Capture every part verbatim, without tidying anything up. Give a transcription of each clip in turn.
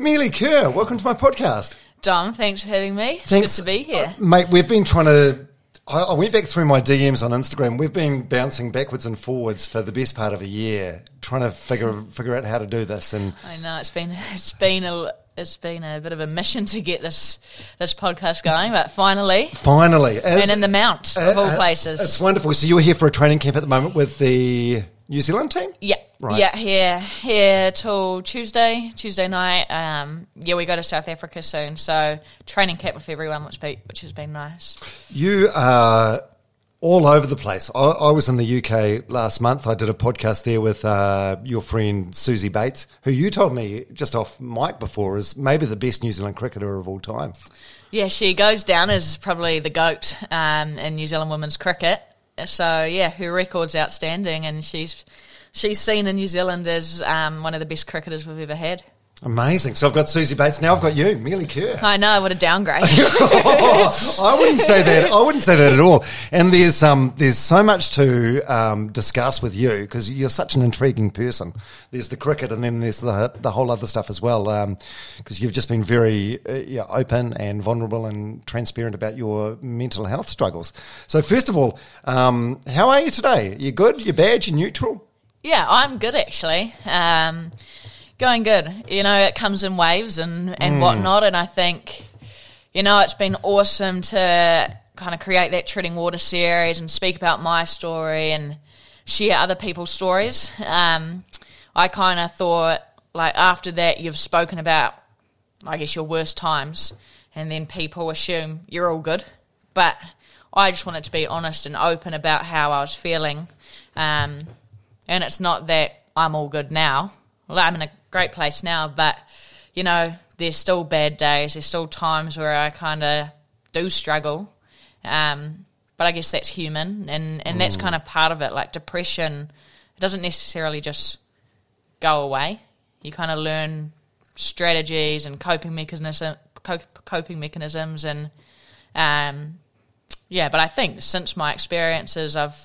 Melie Kerr, welcome to my podcast. Dom, thanks for having me. It's thanks. Good to be here. Uh, mate, we've been trying to... I, I went back through my D Ms on Instagram. We've been bouncing backwards and forwards for the best part of a year, trying to figure figure out how to do this. And I know, it's been it's been a... It's been a bit of a mission to get this this podcast going, but finally. Finally. And in the Mount, uh, of all places. It's wonderful. So you're here for a training camp at the moment with the New Zealand team? Yeah. Right. Yeah, here, here till Tuesday, Tuesday night. Um, yeah, we go to South Africa soon, so training camp with everyone, which, be, which has been nice. You are all over the place. I, I was in the U K last month. I did a podcast there with uh, your friend Susie Bates, who you told me just off mic before is maybe the best New Zealand cricketer of all time. Yeah, she goes down as probably the GOAT um, in New Zealand women's cricket. So, yeah, her record's outstanding, and she's... She's seen in New Zealand as um, one of the best cricketers we've ever had. Amazing. So I've got Susie Bates, now I've got you, Melie Kerr. I know, what a downgrade. oh, I wouldn't say that. I wouldn't say that at all. And there's um, there's so much to um, discuss with you because you're such an intriguing person. There's the cricket and then there's the the whole other stuff as well because um, you've just been very uh, yeah, open and vulnerable and transparent about your mental health struggles. So first of all, um, how are you today? You good? You bad? You neutral? Yeah, I'm good actually. Um, going good. You know, it comes in waves and, and mm. whatnot, and I think, you know, it's been awesome to kind of create that Treading Water series and speak about my story and share other people's stories. Um, I kind of thought, like, after that you've spoken about, I guess, your worst times, and then people assume you're all good. But I just wanted to be honest and open about how I was feeling. Um And it's not that I'm all good now. Well, I'm in a great place now, but, you know, there's still bad days. There's still times where I kind of do struggle. Um, but I guess that's human, and, and mm. that's kind of part of it. Like depression, it doesn't necessarily just go away. You kind of learn strategies and coping mechanism, coping mechanisms. And, um, yeah, but I think since my experiences, I've...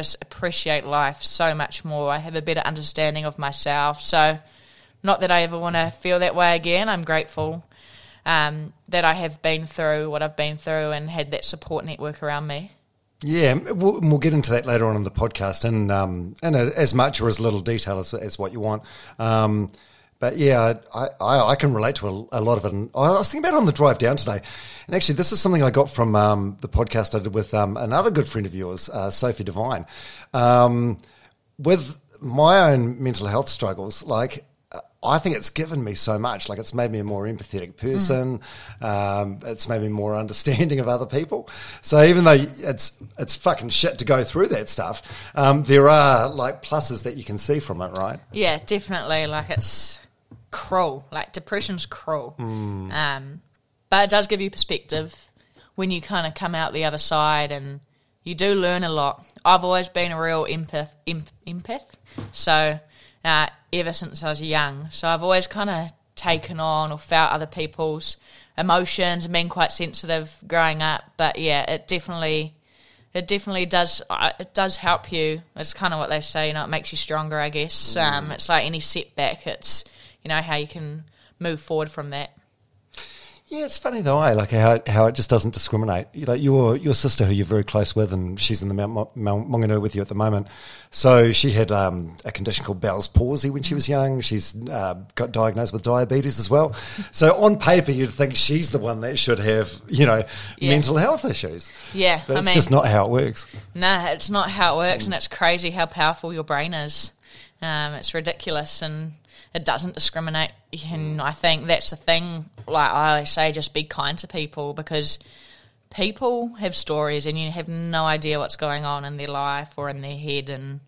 just appreciate life so much more. I have a better understanding of myself. So not that I ever want to feel that way again. I'm grateful um, that I have been through what I've been through and had that support network around me. Yeah, we'll, we'll get into that later on in the podcast in, um, in a, as much or as little detail as, as what you want. Um, but yeah, I, I, I can relate to a, a lot of it. And I was thinking about it on the drive down today. And actually, this is something I got from um, the podcast I did with um, another good friend of yours, uh, Sophie Devine. Um, with my own mental health struggles, like, I think it's given me so much. Like, it's made me a more empathetic person. Mm. Um, it's made me more understanding of other people. So even though it's it's fucking shit to go through that stuff, um, there are, like, pluses that you can see from it, right? Yeah, definitely. Like, it's cruel. Like, depression's cruel. Mm. Um But it does give you perspective when you kind of come out the other side, and you do learn a lot. I've always been a real empath, em, empath. So uh, ever since I was young. So I've always kind of taken on or felt other people's emotions and been quite sensitive growing up. But yeah, it definitely, it definitely does. It does help you. It's kind of what they say, you know, it makes you stronger, I guess. Mm. Um, it's like any setback. It's, you know, how you can move forward from that. Yeah, it's funny though, eh? Like how how it just doesn't discriminate. Like your your sister, who you're very close with, and she's in the Mount Maunganui with you at the moment. So she had um, a condition called Bell's palsy when she was young. She's uh, got diagnosed with diabetes as well. So on paper, you'd think she's the one that should have, you know, yeah. mental health issues. Yeah, but it's I mean, just not how it works. Nah, it's not how it works, and it's crazy how powerful your brain is. Um, it's ridiculous, and it doesn't discriminate. And I think that's the thing, like I always say, just be kind to people, because people have stories and you have no idea what's going on in their life or in their head. And,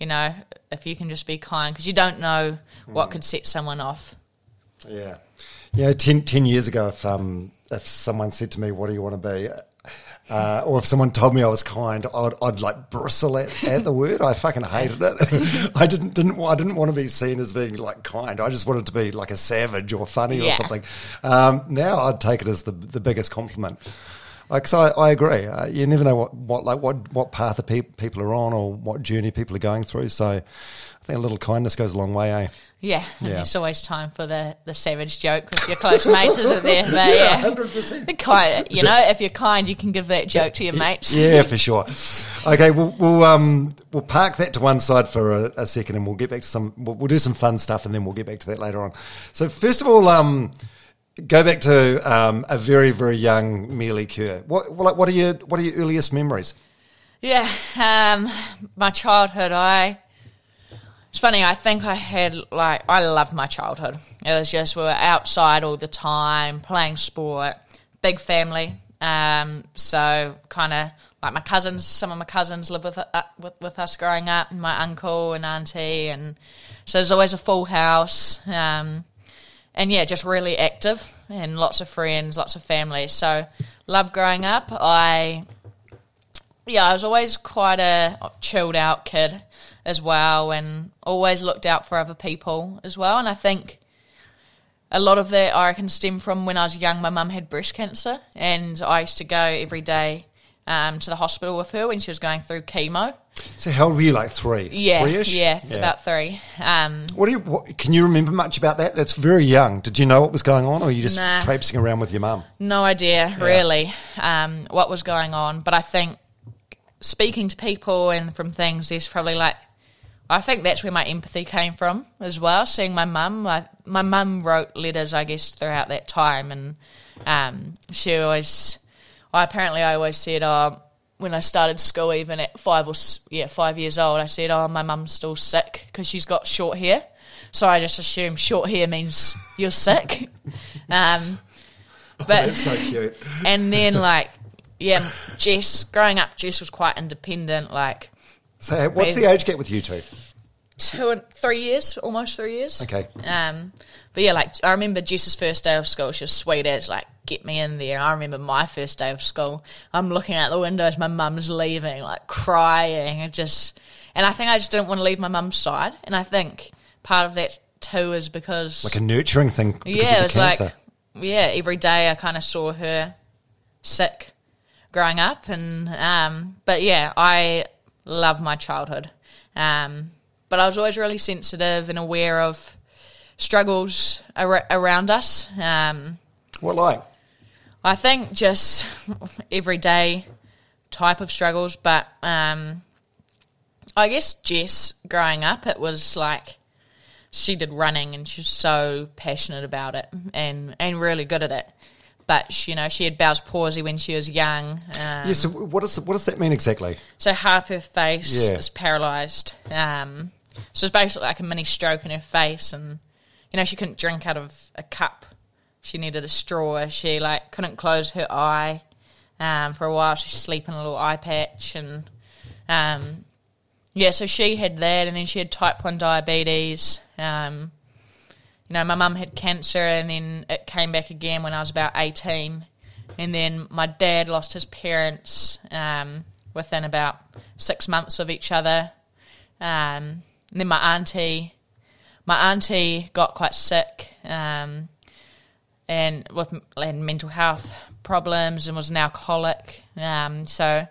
you know, if you can just be kind, because you don't know what could set someone off. Yeah. You know, ten, ten years ago, if, um, if someone said to me, what do you want to be? Uh, or if someone told me I was kind, I'd, I'd like bristle at, at the word. I fucking hated it. I didn't didn't I didn't want to be seen as being like kind. I just wanted to be like a savage or funny yeah. or something. Um, now I'd take it as the the biggest compliment. Like, so I, I agree. Uh, you never know what, what like what what path the pe- people are on or what journey people are going through. So I think a little kindness goes a long way, eh? Yeah, yeah. There's always time for the, the savage joke with your close mates, isn't there? But yeah, hundred percent. The kind, you know, if you're kind, you can give that joke to your mates. Yeah, for sure. Okay, we'll we'll um we'll park that to one side for a, a second, and we'll get back to some. We'll, we'll do some fun stuff, and then we'll get back to that later on. So first of all, um. Go back to um, a very, very young Melie Kerr. What, what, what are your what are your earliest memories? Yeah, um, my childhood. I it's funny. I think I had like I loved my childhood. It was just we were outside all the time, playing sport, big family. Um, so kind of like my cousins. Some of my cousins lived with, uh, with with us growing up, and my uncle and auntie, and so there's always a full house. Um, And, yeah, just really active and lots of friends, lots of family. So, love growing up. I, yeah, I was always quite a chilled-out kid as well and always looked out for other people as well. And I think a lot of that, I reckon, stemmed from when I was young. My mum had breast cancer and I used to go every day um, to the hospital with her when she was going through chemo. So how old were you, like three? Yeah, Three-ish? yeah, yeah. about three. Um, what do you? What, can you remember much about that? That's very young. Did you know what was going on, or were you just nah, traipsing around with your mum? No idea, yeah. really, um, what was going on. But I think speaking to people and from things, there's probably like, I think that's where my empathy came from as well, seeing my mum. I, my mum wrote letters, I guess, throughout that time, and um, she always, well, apparently I always said, oh, when I started school, even at five or yeah, five years old, I said, "Oh, my mum's still sick because she's got short hair." So I just assumed short hair means you're sick. Um, but oh, that's so cute. And then, like, yeah, Jess. Growing up, Jess was quite independent. Like, so what's the age gap with you two? Two and three years, almost three years. Okay. Um, but yeah, like I remember Jess's first day of school. She was sweet as like. Get me in there. I remember my first day of school. I'm looking out the window as my mum's leaving, like crying, and just. And I think I just didn't want to leave my mum's side. And I think part of that too is because like a nurturing thing. Yeah, it was like yeah. Every day I kind of saw her sick growing up, and um, but yeah, I love my childhood. Um, but I was always really sensitive and aware of struggles ar- around us. Um, what like? I think just everyday type of struggles, but um, I guess Jess, growing up, it was like she did running and she's so passionate about it and, and really good at it. But, she, you know, she had Bell's palsy when she was young. Um, yeah, so what, is, what does that mean exactly? So half her face yeah. is paralysed. Um, so it's basically like a mini stroke in her face and, you know, she couldn't drink out of a cup. She needed a straw. She, like, couldn't close her eye um, for a while. So she'd sleep in a little eye patch. And, um, yeah, so she had that. And then she had type one diabetes. Um, you know, my mum had cancer. And then it came back again when I was about eighteen. And then my dad lost his parents um, within about six months of each other. Um, and then my auntie. My auntie got quite sick. Um and with and mental health problems and was an alcoholic. Um, so,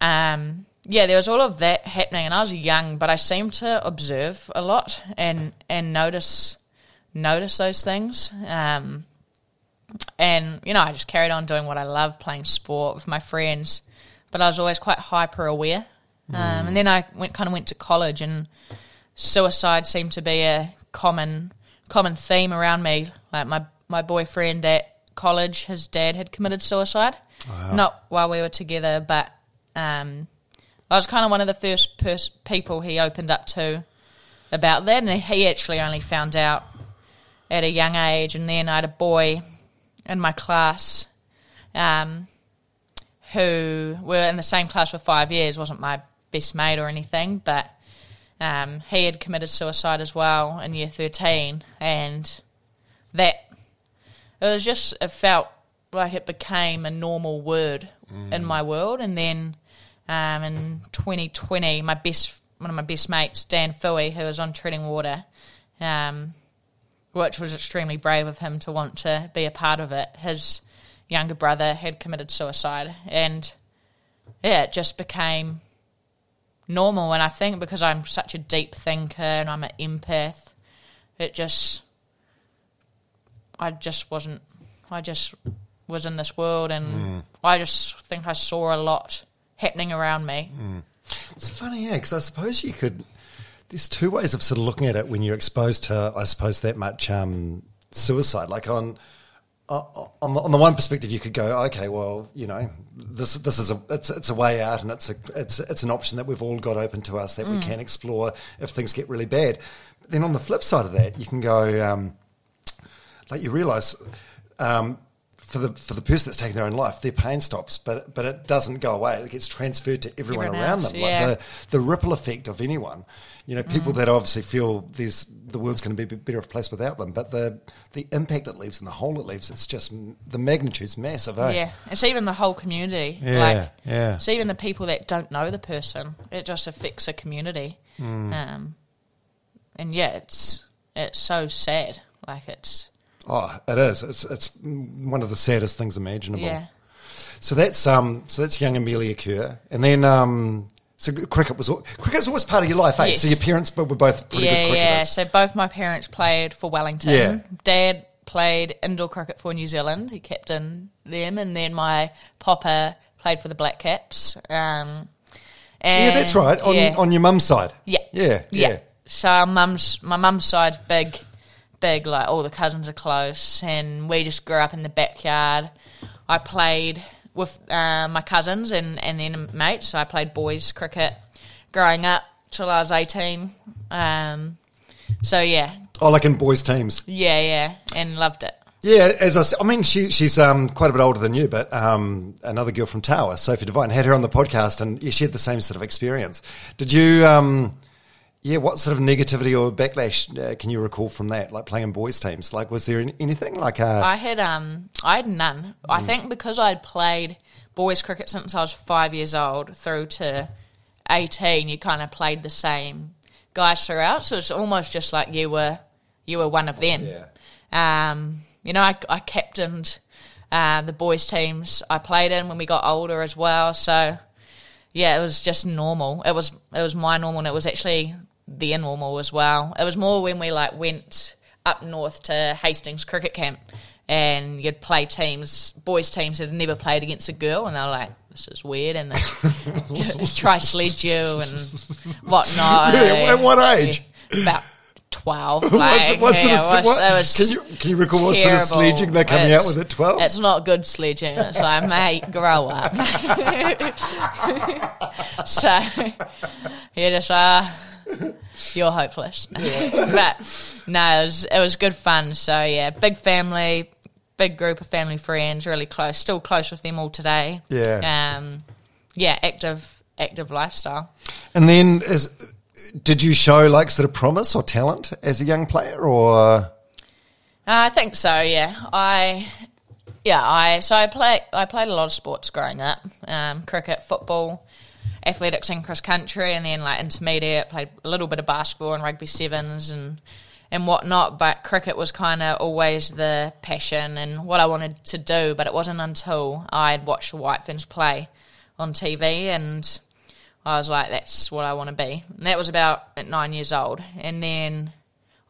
um, yeah, there was all of that happening. And I was young, but I seemed to observe a lot and and notice notice those things. Um, and, you know, I just carried on doing what I loved, playing sport with my friends. But I was always quite hyper-aware. Mm. Um, and then I went kind of went to college and suicide seemed to be a common common theme around me. Like my, my boyfriend at college, his dad had committed suicide. Wow. Not while we were together, but um, I was kind of one of the first pers- people he opened up to about that, and he actually only found out at a young age. And then I had a boy in my class um, who were in the same class for five years, wasn't my best mate or anything, but um, he had committed suicide as well in year thirteen, and that it was just it felt like it became a normal word mm. in my world. And then um, in twenty twenty, my best one of my best mates, Dan Philly, who was on Treading Water, um, which was extremely brave of him to want to be a part of it. His younger brother had committed suicide. And, yeah, it just became normal. And I think because I'm such a deep thinker and I'm an empath, it just, I just wasn't, I just was in this world and mm. I just think I saw a lot happening around me. Mm. It's funny, yeah, because I suppose you could, there's two ways of sort of looking at it when you're exposed to, I suppose, that much um, suicide. Like on uh, on, the, on the one perspective, you could go, okay, well, you know, this this is a it's, it's a way out, and it's a it's it's an option that we've all got open to us that mm. we can explore if things get really bad. But then on the flip side of that, you can go, um, like you realise. Um, For the for the person that's taking their own life, their pain stops, but but it doesn't go away. It gets transferred to everyone, everyone around else, them. Yeah. Like the the ripple effect of anyone, you know, people mm. that obviously feel there's the world's going to be a better place without them, but the the impact it leaves and the hole it leaves, it's just the magnitude's massive. Eh? Yeah, it's even the whole community. Yeah, like, yeah. It's even the people that don't know the person. It just affects a community, mm. um, and yeah, it's it's so sad. Like it's. Oh, it is. It's it's one of the saddest things imaginable. Yeah. So that's um. So that's young Melie Kerr, and then um. So cricket was cricket's always part of your life, eh? Yes. So your parents were both pretty yeah, good cricketers. Yeah, yeah. So both my parents played for Wellington. Yeah. Dad played indoor cricket for New Zealand. He captained them, and then my papa played for the Black Caps. Um. And yeah, that's right. On yeah. on your mum's side. Yeah. Yeah. Yeah. yeah. So our mum's my mum's side's big. Big, like all the cousins are close, and we just grew up in the backyard. I played with uh, my cousins and, and then mates, so I played boys cricket growing up till I was eighteen. Um, so, yeah. Oh, like in boys' teams? Yeah, yeah, and loved it. Yeah, as I said, I mean, she, she's um, quite a bit older than you, but um, another girl from Tawa, Sophie Devine, had her on the podcast, and yeah, she had the same sort of experience. Did you... Um, Yeah, what sort of negativity or backlash uh, can you recall from that? Like playing boys' teams, like was there any, anything like? Uh, I had um, I had none. Mm. I think because I'd played boys' cricket since I was five years old through to eighteen, you kind of played the same guys throughout, so it's almost just like you were you were one of them. Yeah. Um, you know, I, I captained uh, the boys' teams I played in when we got older as well, so yeah, it was just normal. It was it was my normal, and it was actually the normal as well. It was more when we like went up north to Hastings Cricket Camp, and you'd play teams, boys teams that had never played against a girl, and they were like, "This is weird," and they try sledge you and whatnot. Yeah, at what age? Yeah, about twelve. Like, what's, what's yeah, it was, what? it was can you can you recall what sort of sledging they're coming it's, out with at twelve? It's not good sledging. It's like, mate, grow up. So you just are. Uh, You're hopeless. Yeah. But no, it was, it was good fun. So yeah, big family, big group of family friends, really close, still close with them all today. Yeah. Um, yeah, active active lifestyle. And then is, did you show like sort of promise or talent as a young player or? Uh, I think so, yeah. I yeah, I so I play I played a lot of sports growing up. Um, cricket, football, athletics and cross country, and then like intermediate, played a little bit of basketball and rugby sevens and and whatnot. But cricket was kind of always the passion and what I wanted to do. But it wasn't until I'd watched the White Ferns play on T V, and I was like, "That's what I want to be." And that was about at nine years old. And then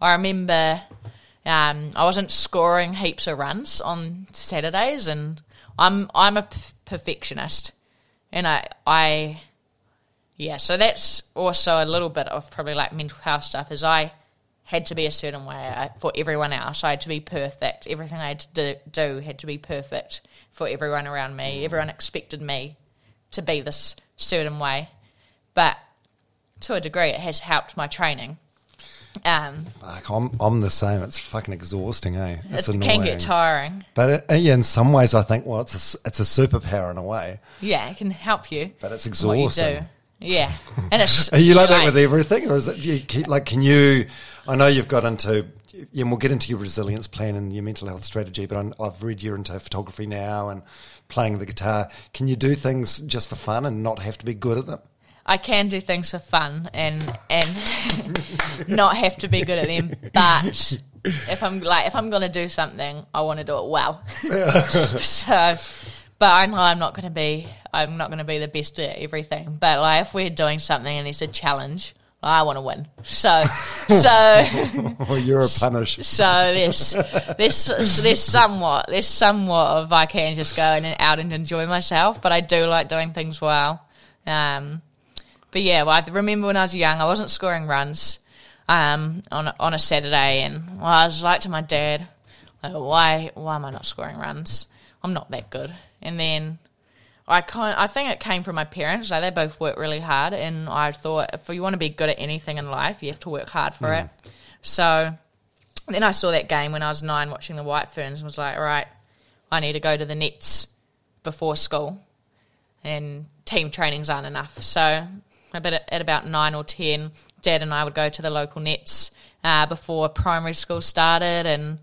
I remember um, I wasn't scoring heaps of runs on Saturdays, and I'm I'm a p- perfectionist, and I I. Yeah, so that's also a little bit of probably like mental health stuff, is I had to be a certain way I, for everyone else. I had to be perfect. Everything I had to do, do had to be perfect for everyone around me. Everyone expected me to be this certain way. But to a degree, it has helped my training. Um, like I'm, I'm the same. It's fucking exhausting, eh? It's it can get tiring. But it, yeah, in some ways I think, well, it's a, it's a superpower in a way. Yeah, it can help you. But it's exhausting. Yeah, and it's, are you like, like that with everything, or is it you keep, like? Can you? I know you've got into, yeah, and we'll get into your resilience plan and your mental health strategy. But I'm, I've read you're into photography now and playing the guitar. Can you do things just for fun and not have to be good at them? I can do things for fun and and not have to be good at them, but If I'm like, if I'm going to do something, I want to do it well. So, but I know I'm not going to be, I'm not going to be the best at everything. But like, if we're doing something and it's a challenge, I want to win. So, so oh, you're a punish. So there's, there's, there's somewhat, there's somewhat of I can just go in and out and enjoy myself. But I do like doing things well. Um, but yeah, well, I remember when I was young, I wasn't scoring runs. Um, on on a Saturday, and well, I was like to my dad, like, why why am I not scoring runs? I'm not that good. And then I kind I think it came from my parents. Like, they both worked really hard, and I thought if you want to be good at anything in life, you have to work hard for mm. it. So then I saw that game when I was nine, watching the White Ferns, and was like, all right, I need to go to the nets before school, and team trainings aren't enough. So at about nine or ten, Dad and I would go to the local nets uh, before primary school started, and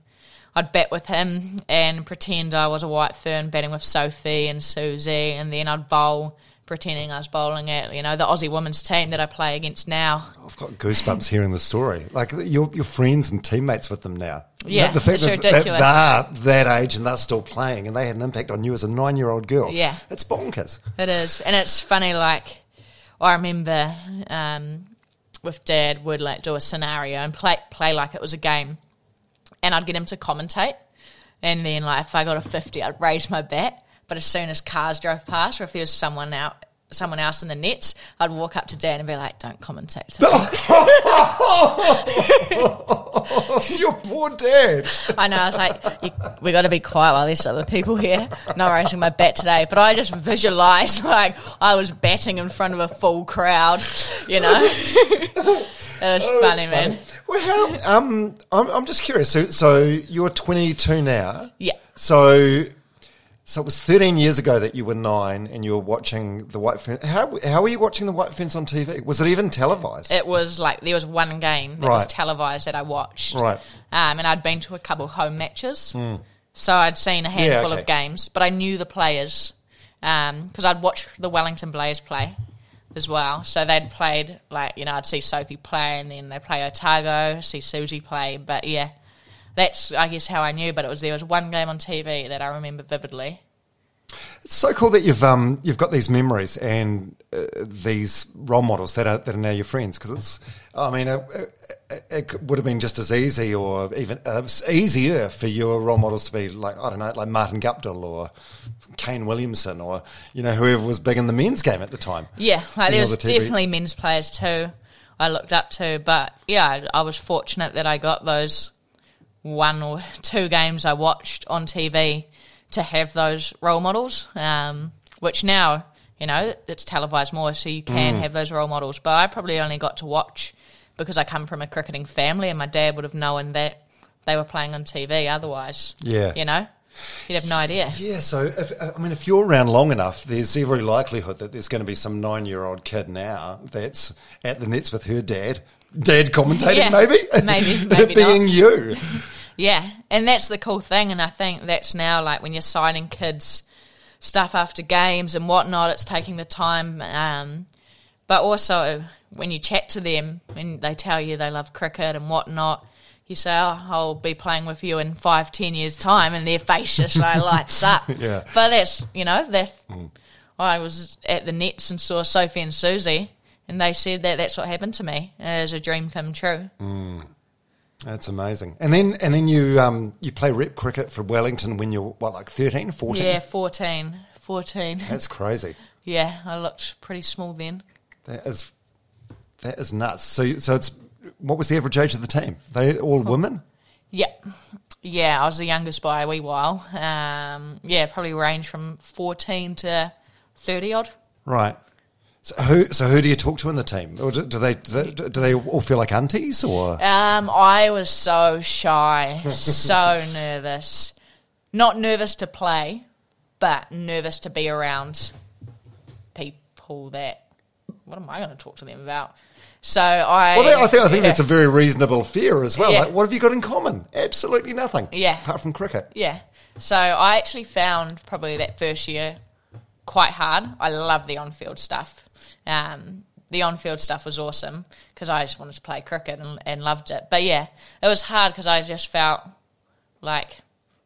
I'd bat with him and pretend I was a white fern, batting with Sophie and Susie, and then I'd bowl, pretending I was bowling at, you know, the Aussie women's team that I play against now. I've got goosebumps hearing the story. Like, you're, you're friends and teammates with them now. Yeah, the, the fact it's that, ridiculous. That they're that age and they're still playing and they had an impact on you as a nine-year-old girl. Yeah. It's bonkers. It is, and it's funny, like, I remember... Um, with Dad would like do a scenario and play play like it was a game, and I'd get him to commentate, and then like if I got a fifty, I'd raise my bat, but as soon as cars drove past or if there was someone out someone else in the nets, I'd walk up to Dad and be like, don't commentate. Your poor dad. I know, I was like, we got to be quiet while there's other people here. Not raising my bat today. But I just visualised, like, I was batting in front of a full crowd, you know. It was oh, funny, man. Funny. Well, how, um, I'm, I'm just curious. So, so you're twenty-two now. Yeah. So... So it was thirteen years ago that you were nine and you were watching the White Ferns. How how were you watching the White Ferns on T V? Was it even televised? It was like there was one game that right. was televised that I watched. Right. Um, and I'd been to a couple home matches. Mm. So I'd seen a handful yeah, okay. of games. But I knew the players because um, I'd watched the Wellington Blazers play as well. So they'd played, like, you know, I'd see Sophie play and then they play Otago, see Susie play. But, yeah. That's, I guess, how I knew, but it was there was one game on T V that I remember vividly. It's so cool that you've um you've got these memories and uh, these role models that are that are now your friends, because it's, I mean, it, it, it would have been just as easy or even uh, easier for your role models to be like, I don't know, like Martin Guptill or Kane Williamson or, you know, whoever was big in the men's game at the time. Yeah, like there was definitely men's players too I looked up to, but yeah, I, I was fortunate that I got those one or two games I watched on T V to have those role models, um, which now, you know, it's televised more, so you can mm. have those role models. But I probably only got to watch because I come from a cricketing family and my dad would have known that they were playing on T V otherwise. Yeah. You know? You'd have no idea. Yeah, so, if, I mean, if you're around long enough, there's every likelihood that there's going to be some nine-year-old kid now that's at the nets with her dad, dad commentating yeah, maybe, maybe, maybe being not. You. Yeah, and that's the cool thing, and I think that's now, like, when you're signing kids stuff after games and whatnot, it's taking the time, um, but also when you chat to them and they tell you they love cricket and whatnot, you say, oh, I'll be playing with you in five, ten years' time, and their face just like lights up. Yeah. But that's, you know, that mm. I was at the nets and saw Sophie and Susie, and they said that that's what happened to me. It was a dream come true. Mm. That's amazing. And then and then you um you play rep cricket for Wellington when you're, what, like thirteen, fourteen? Yeah, fourteen. fourteen. That's crazy. Yeah, I looked pretty small then. That is, that is nuts. So, so it's... What was the average age of the team? They all women? Yeah. Yeah, I was the youngest by a wee while. Um, yeah, probably range from fourteen to thirty-odd. Right. So who so who do you talk to in the team? Or do, do, they, do they do they all feel like aunties? Or um, I was so shy, so nervous. Not nervous to play, but nervous to be around people that... What am I going to talk to them about? So I... Well, I think, I think yeah. that's a very reasonable fear as well. Yeah. Like, what have you got in common? Absolutely nothing. Yeah. Apart from cricket. Yeah. So I actually found probably that first year quite hard. I love the on-field stuff. Um, the on-field stuff was awesome because I just wanted to play cricket and, and loved it. But, yeah, it was hard because I just felt like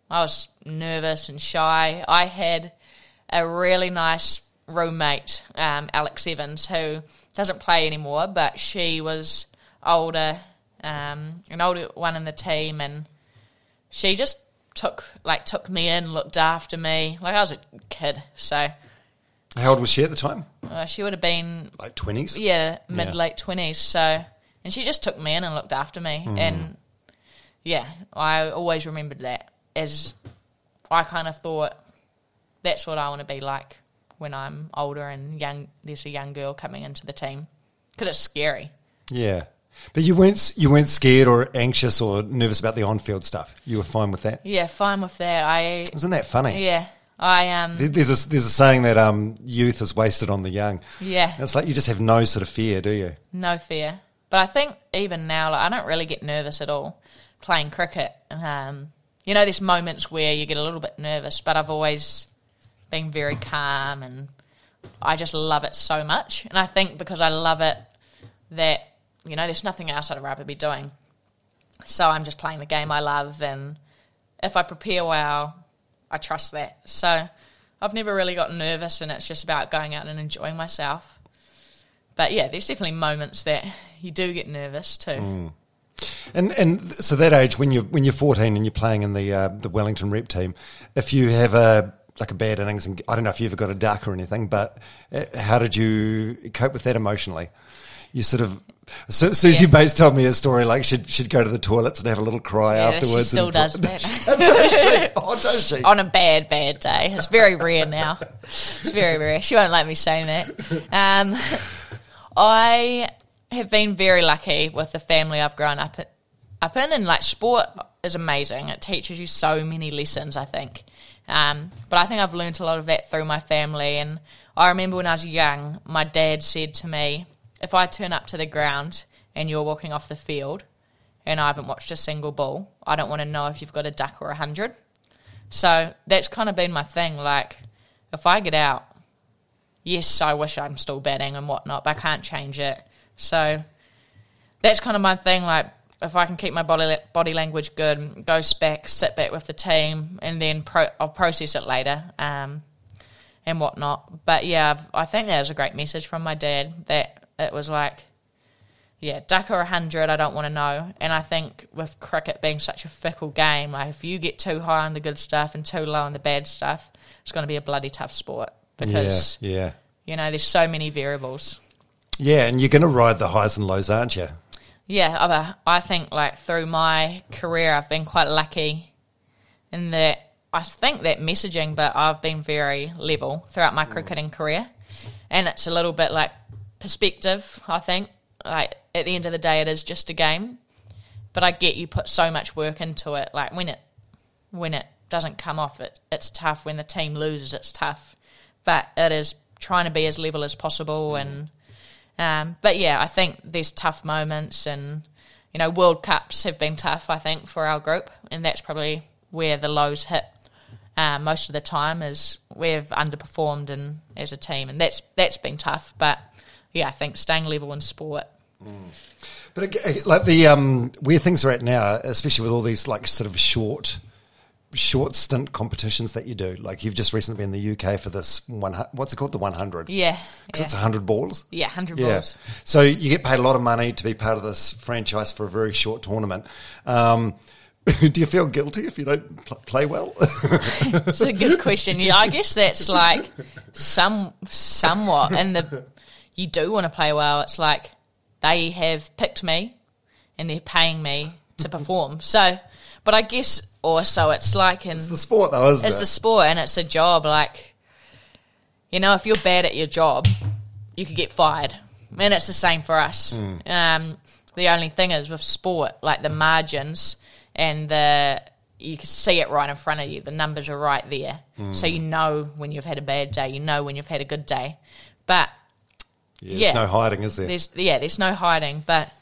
I was nervous and shy. I had a really nice roommate, um, Alex Evans, who doesn't play anymore, but she was older, um, an older one in the team, and she just took like took me in, looked after me. Like, I was a kid, so... How old was she at the time? Uh, she would have been... Like twenties? Yeah, mid-late yeah. twenties. So, and she just took me in and looked after me. Mm. And, yeah, I always remembered that as I kind of thought, that's what I want to be like when I'm older and young. There's a young girl coming into the team. Because it's scary. Yeah. But you weren't, you weren't scared or anxious or nervous about the on-field stuff? You were fine with that? Yeah, fine with that. I Isn't that funny? Yeah. I um. There's a, there's a saying that um youth is wasted on the young. Yeah, it's like you just have no sort of fear, do you? No fear, but I think even now, like, I don't really get nervous at all playing cricket. Um, you know, there's moments where you get a little bit nervous, but I've always been very calm, and I just love it so much. And I think because I love it, that you know, there's nothing else I'd rather be doing. So I'm just playing the game I love, and if I prepare well, I trust that. So I've never really got nervous, and it's just about going out and enjoying myself. But, yeah, there's definitely moments that you do get nervous too. Mm. And and so that age, when you're, when you're fourteen and you're playing in the uh, the Wellington rep team, if you have a like a bad innings, and I don't know if you ever got a duck or anything, but how did you cope with that emotionally? You sort of... So, Susie yeah. Bates told me a story, like she'd, she'd go to the toilets and have a little cry yeah, afterwards. She still and, does that. Does she? Oh, does she? On a bad, bad day. It's very rare now. It's very rare. She won't let me say that. Um, I have been very lucky with the family I've grown up, at, up in, and like sport is amazing. It teaches you so many lessons, I think. Um, but I think I've learnt a lot of that through my family, and I remember when I was young, my dad said to me, if I turn up to the ground and you're walking off the field and I haven't watched a single ball, I don't want to know if you've got a duck or a hundred. So that's kind of been my thing. Like, if I get out, yes, I wish I'm still batting and whatnot, but I can't change it. So that's kind of my thing. Like, if I can keep my body body language good, go back, sit back with the team, and then pro- I'll process it later um, and whatnot. But, yeah, I've, I think that was a great message from my dad, that it was like, yeah, duck or a hundred, I don't want to know. And I think with cricket being such a fickle game, like if you get too high on the good stuff and too low on the bad stuff, it's going to be a bloody tough sport because, yeah, yeah. you know, there's so many variables. Yeah, and you're going to ride the highs and lows, aren't you? Yeah, I think like through my career I've been quite lucky in that I think that messaging, but I've been very level throughout my cricketing career. And it's a little bit like perspective, I think. Like, at the end of the day, it is just a game, but I get you put so much work into it. Like, when it when it doesn't come off, it it's tough. When the team loses, it's tough. But it is trying to be as level as possible. And um, but yeah, I think there's tough moments, and you know, World Cups have been tough, I think, for our group, and that's probably where the lows hit uh, most of the time. Is we've underperformed and as a team, and that's that's been tough, but. Yeah, I think staying level in sport. Mm. But like the um, where things are at now, especially with all these like sort of short, short stint competitions that you do. Like you've just recently been in the U K for this one. What's it called? The one hundred. Yeah, because yeah. it's a hundred balls. Yeah, hundred yeah. balls. So you get paid a lot of money to be part of this franchise for a very short tournament. Um, do you feel guilty if you don't pl- play well? It's a good question. Yeah, I guess that's like some somewhat in the. You do want to play well. It's like they have picked me and they're paying me to perform. So, but I guess also it's like... In, it's the sport though, isn't it? It's the sport and it's a job. Like, you know, if you're bad at your job, you could get fired. And it's the same for us. Mm. Um, the only thing is with sport, like the margins and the... You can see it right in front of you. The numbers are right there. Mm. So you know when you've had a bad day. You know when you've had a good day. But... Yeah, yeah, there's no hiding, is there? There's, yeah, there's no hiding. But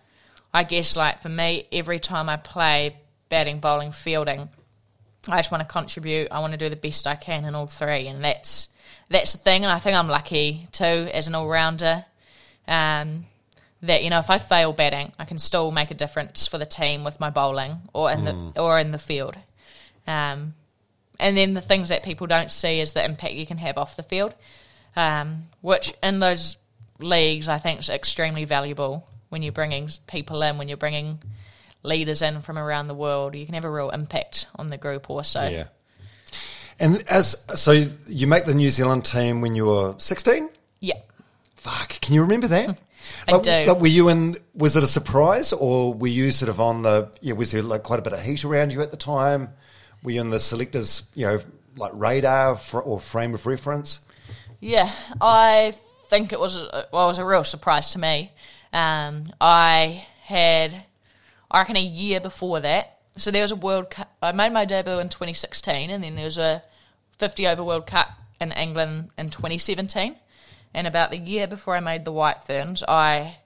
I guess, like, for me, every time I play batting, bowling, fielding, I just want to contribute. I want to do the best I can in all three, and that's that's the thing. And I think I'm lucky, too, as an all-rounder. Um, that, you know, if I fail batting, I can still make a difference for the team with my bowling or in mm. the or in the field. Um, and then the things that people don't see is the impact you can have off the field, um, which in those leagues I think is extremely valuable when you're bringing people in, when you're bringing leaders in from around the world. You can have a real impact on the group also. Yeah. And as so you make the New Zealand team when you were sixteen? Yeah. Fuck, can you remember that? I like, do. Like, were you in? Was it a surprise, or were you sort of on the? Yeah, was there like quite a bit of heat around you at the time? Were you on the selectors, you know, like radar for, or frame of reference? Yeah, I think it was. A, well, it was a real surprise to me. Um, I had, I reckon, a year before that. So there was a World Cup. I made my debut in twenty sixteen, and then there was a fifty over World Cup in England in twenty seventeen. And about the year before I made the White Ferns, I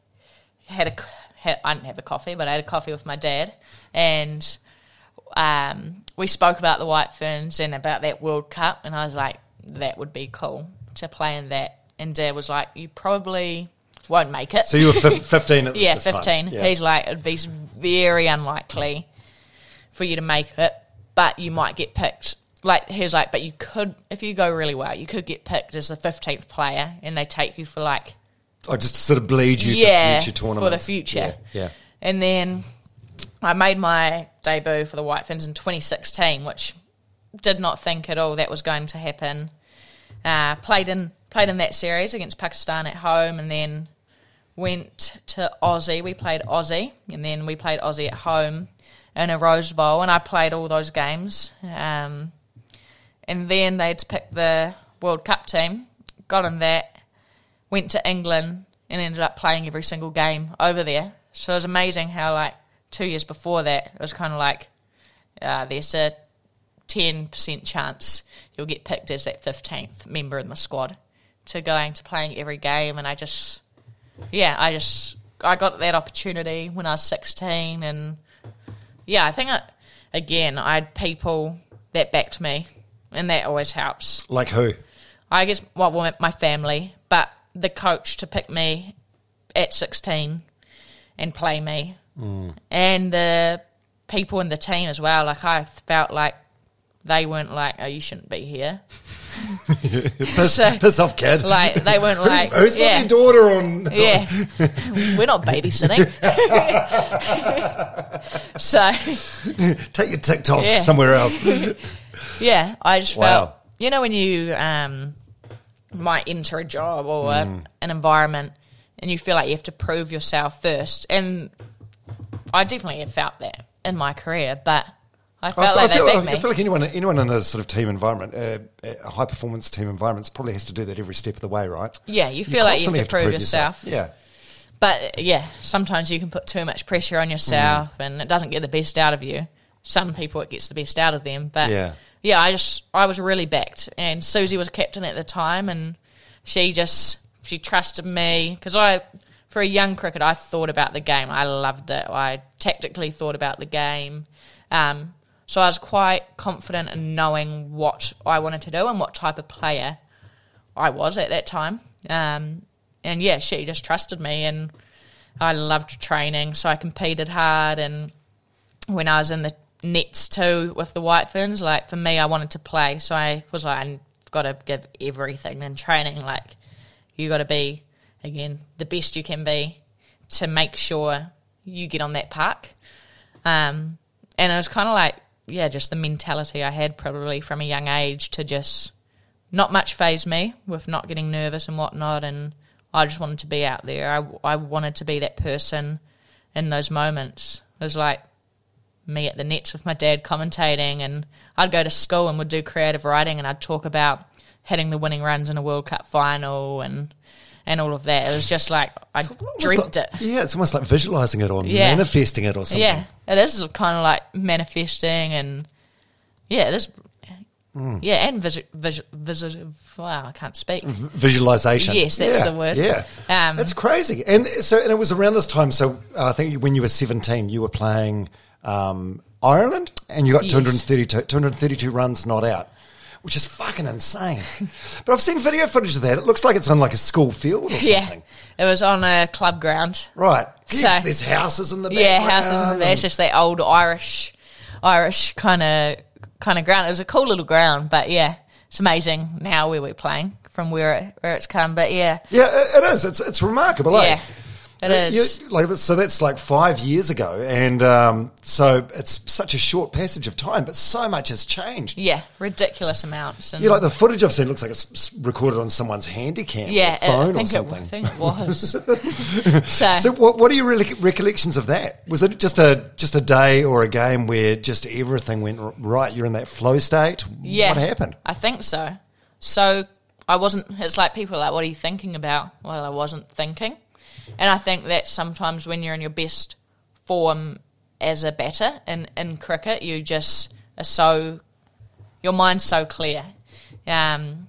had a had, I didn't have a coffee, but I had a coffee with my dad, and um, we spoke about the White Ferns and about that World Cup. And I was like, that would be cool to play in that. And Dad was like, you probably won't make it. So you were fifteen at yeah, this fifteen. Time. Yeah, fifteen. He's like, it'd be very unlikely for you to make it, but you might get picked. Like, he was like, but you could, if you go really well, you could get picked as the fifteenth player, and they take you for like... Oh, just to sort of bleed you yeah, for future tournaments. for the future. Yeah, yeah. And then I made my debut for the White Ferns in twenty sixteen, which did not think at all that was going to happen. Uh, played in played in that series against Pakistan at home, and then went to Aussie. We played Aussie, and then we played Aussie at home in a Rose Bowl, and I played all those games. Um... And then they'd pick the World Cup team, got in that, went to England, and ended up playing every single game over there. So it was amazing how, like, two years before that, it was kind of like uh, there's a ten percent chance you'll get picked as that fifteenth member in the squad, to going to playing every game. And I just, yeah, I just, I got that opportunity when I was sixteen. And, yeah, I think, I, again, I had people that backed me. And that always helps. Like who? I guess, well, my family, but the coach to pick me at sixteen and play me. Mm. And the people in the team as well. Like, I felt like they weren't like, oh, you shouldn't be here. piss, so, piss off, kid. Like, they weren't like... Who's, who's yeah. my daughter on? Yeah. We're not babysitting. So... Take your TikTok yeah. somewhere else. Yeah, I just wow. felt, you know, when you um, might enter a job or mm. a, an environment and you feel like you have to prove yourself first, and I definitely have felt that in my career, but I felt I, like I feel, that beat me. I feel like anyone, anyone in a sort of team environment, uh, a high-performance team environment, probably has to do that every step of the way, right? Yeah, you feel you like you have to, have to prove, prove yourself. yourself. Yeah. But, yeah, sometimes you can put too much pressure on yourself mm. and it doesn't get the best out of you. Some people it gets the best out of them, but yeah. yeah, I just I was really backed, and Susie was captain at the time, and she just she trusted me because I, for a young cricketer, I thought about the game. I loved it. I tactically thought about the game, um, so I was quite confident in knowing what I wanted to do and what type of player I was at that time. Um, and yeah, she just trusted me, and I loved training, so I competed hard, and when I was in the nets too with the White Ferns, like, for me, I wanted to play, so I was like, I've got to give everything in training. Like, you got to be, again, the best you can be to make sure you get on that park. Um, and it was kind of like, yeah, just the mentality I had probably from a young age to just not much faze me with not getting nervous and whatnot, and I just wanted to be out there. I, I wanted to be that person in those moments. It was like me at the nets with my dad commentating, and I'd go to school and would do creative writing, and I'd talk about hitting the winning runs in a World Cup final and and all of that. It was just like I dreamt like, it. Yeah, it's almost like visualising it or yeah. manifesting it or something. Yeah, it is kind of like manifesting, and yeah, it is. Mm. Yeah, and visu- visu- visu- wow, I can't speak. V- visualisation. Yes, that's yeah, the word. Yeah, um, that's crazy. And so, and it was around this time. So uh, I think when you were seventeen, you were playing Um, Ireland, and you got yes. two hundred thirty-two, two hundred thirty-two runs not out, which is fucking insane. But I've seen video footage of that. It looks like it's on like a school field or yeah, something. It was on a club ground. Right. So, there's houses in the back. Yeah, houses in the back. It's just that old Irish Irish kind of kind of ground. It was a cool little ground, but yeah, it's amazing now where we're playing from where it, where it's come, but yeah. Yeah, it, it is. It's it's remarkable, eh? Yeah. It is. You, like, so that's like five years ago, and um, so it's such a short passage of time, but so much has changed. Yeah, ridiculous amounts. And yeah, like the footage I've seen looks like it's recorded on someone's handycam yeah, or phone it, or something. Yeah, I think it was. so so what, what are your re recollections of that? Was it just a just a day or a game where just everything went right, you're in that flow state? Yeah. What happened? I think so. So I wasn't – it's like people are like, what are you thinking about? Well, I wasn't thinking. And I think that sometimes when you're in your best form as a batter and in cricket, you just are so, your mind's so clear. Um,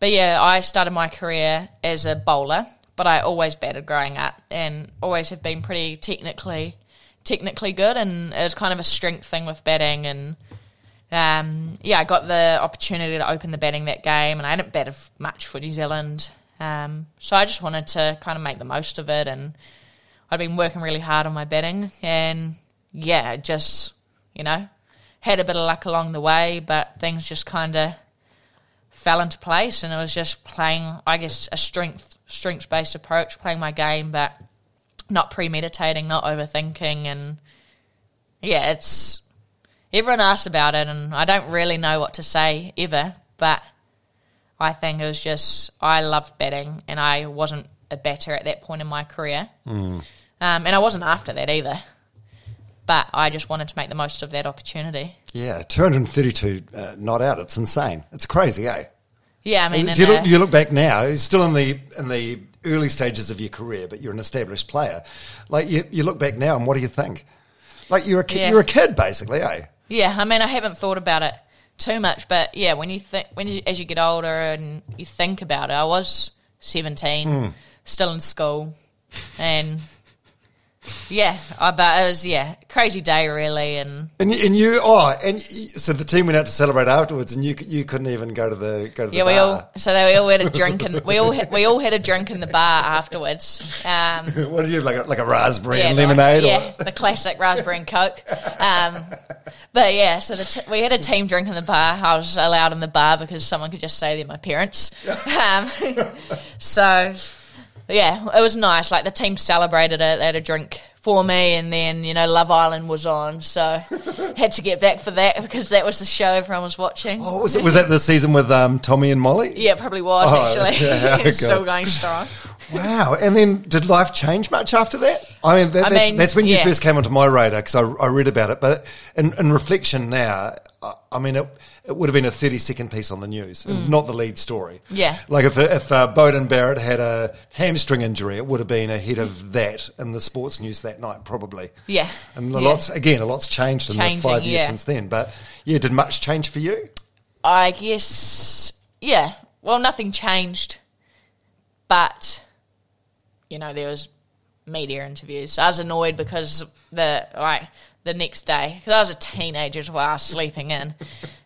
but yeah, I started my career as a bowler, but I always batted growing up and always have been pretty technically, technically good. And it was kind of a strength thing with batting. And um, yeah, I got the opportunity to open the batting that game, and I didn't bat much for New Zealand. Um, so I just wanted to kind of make the most of it, and I'd been working really hard on my batting, and yeah, just, you know, had a bit of luck along the way, but things just kind of fell into place, and it was just playing, I guess, a strength, strength-based approach, playing my game, but not premeditating, not overthinking, and yeah, it's, everyone asks about it, and I don't really know what to say ever, but I think it was just I loved batting, and I wasn't a batter at that point in my career. Mm. Um, and I wasn't after that either. But I just wanted to make the most of that opportunity. Yeah, two hundred thirty-two uh, not out. It's insane. It's crazy, eh? Yeah, I mean... Do you, look, you look back now, you're still in the in the early stages of your career, but you're an established player. Like, you, you look back now, and what do you think? Like, you're a, ki yeah. you're a kid, basically, eh? Yeah, I mean, I haven't thought about it too much, but yeah, when you think, when you, as you get older and you think about it, I was seventeen, mm. still in school, and yeah, I, but it was yeah, crazy day really, and and you, and you oh, and you, so the team went out to celebrate afterwards, and you you couldn't even go to the go to yeah, the bar. We all so they, we all had a drink, and we all had, we all had a drink in the bar afterwards. Um, what did you have, like a, like a raspberry yeah, and lemonade? Like, or yeah, the classic raspberry and Coke. Um, But yeah, so the t we had a team drink in the bar. I was allowed in the bar because someone could just say they're my parents. Um, so yeah, it was nice. Like the team celebrated it. They had a drink for me, and then, you know, Love Island was on, so had to get back for that because that was the show everyone was watching. Oh, was, it, was that the season with um, Tommy and Molly? Yeah, it probably was oh, actually. Yeah, okay. It was still going strong. Wow, and then did life change much after that? I mean, that, I that's, mean that's when you yeah. first came onto my radar, because I, I read about it. But in, in reflection now, I, I mean, it, it would have been a thirty-second piece on the news, mm. and not the lead story. Yeah. Like if, if uh, Bowden Barrett had a hamstring injury, it would have been ahead of that in the sports news that night, probably. Yeah. And a yeah. lot's, again, a lot's changed in Changing, the five years yeah. since then. But, yeah, did much change for you? I guess, yeah. Well, nothing changed, but... You know, there was media interviews. I was annoyed because the like the next day, because I was a teenager as well, I was sleeping in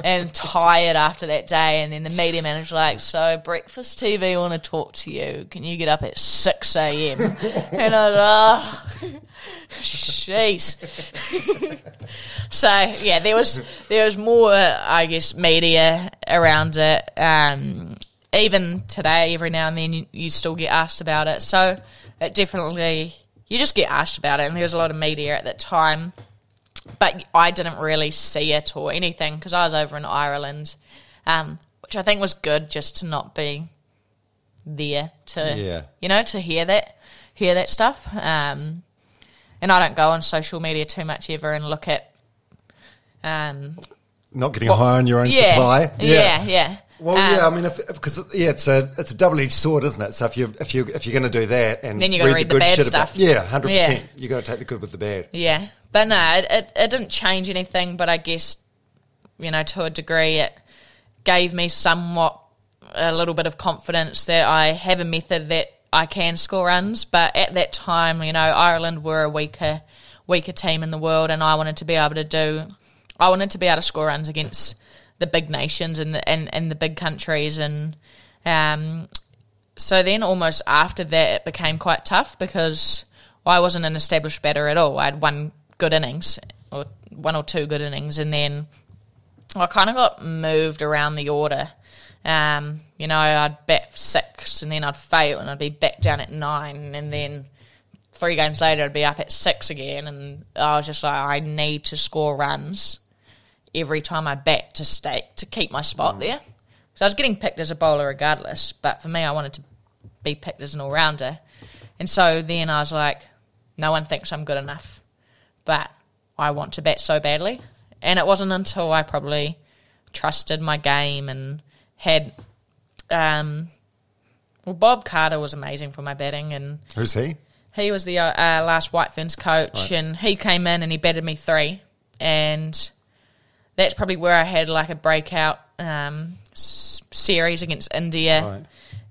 and tired after that day. And then the media manager like, so Breakfast T V want to talk to you. Can you get up at six A M? And I was like, oh, jeez. So yeah, there was there was more, I guess, media around it. Um, Even today, every now and then, you, you still get asked about it. So it definitely, you just get asked about it, and there was a lot of media at that time. But I didn't really see it or anything because I was over in Ireland, um, which I think was good just to not be there to, yeah. you know, to hear that, hear that stuff. Um, and I don't go on social media too much ever and look at... Um, not getting what, high on your own yeah, supply. Yeah, yeah. yeah. Well, um, yeah, I mean, because if, if, yeah, it's a it's a double edged sword, isn't it? So if you if you if you're going to do that, and then you're going to read the, the good shit stuff. About, yeah, hundred yeah. percent. You got to take the good with the bad. Yeah, but no, it, it it didn't change anything. But I guess, you know, to a degree, it gave me somewhat a little bit of confidence that I have a method that I can score runs. But at that time, you know, Ireland were a weaker weaker team in the world, and I wanted to be able to do, I wanted to be able to score runs against the big nations and the, and, and the big countries. And um, so then almost after that it became quite tough because I wasn't an established batter at all. I had one good innings or one or two good innings, and then I kind of got moved around the order. Um, you know, I'd bat six and then I'd fail and I'd be back down at nine, and then three games later I'd be up at six again, and I was just like, I need to score runs every time I bat to stay to keep my spot there. So I was getting picked as a bowler regardless, but for me I wanted to be picked as an all-rounder. And so then I was like, no one thinks I'm good enough, but I want to bat so badly. And it wasn't until I probably trusted my game and had, um, well, Bob Carter was amazing for my batting. And who's he? He was the uh, last White Ferns coach, right. And he came in and he batted me three, and that's probably where I had like a breakout um, s- series against India, right.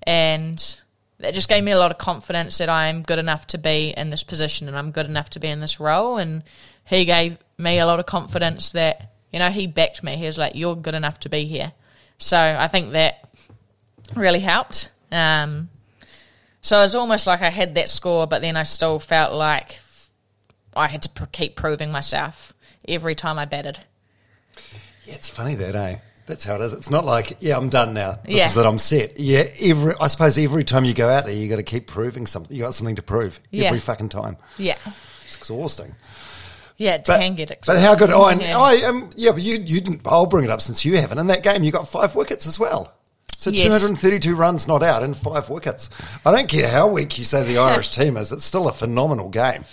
And that just gave me a lot of confidence that I'm good enough to be in this position and I'm good enough to be in this role. And he gave me a lot of confidence that, you know, he backed me. He was like, you're good enough to be here. So I think that really helped. Um, so it was almost like I had that score, but then I still felt like I had to pr- keep proving myself every time I batted. Yeah, it's funny that, eh? That's how it is. It's not like, yeah, I'm done now. This yeah. is it, I'm set. Yeah, every, I suppose every time you go out there, you got to keep proving something. You got something to prove yeah. every fucking time. Yeah. It's exhausting. Yeah, it but, can get exciting. But how good oh, and yeah. I am. Yeah, but you, you didn't. I'll bring it up since you haven't. In that game, you got five wickets as well. So yes. two hundred thirty-two runs not out and five wickets. I don't care how weak you say the Irish team is, it's still a phenomenal game.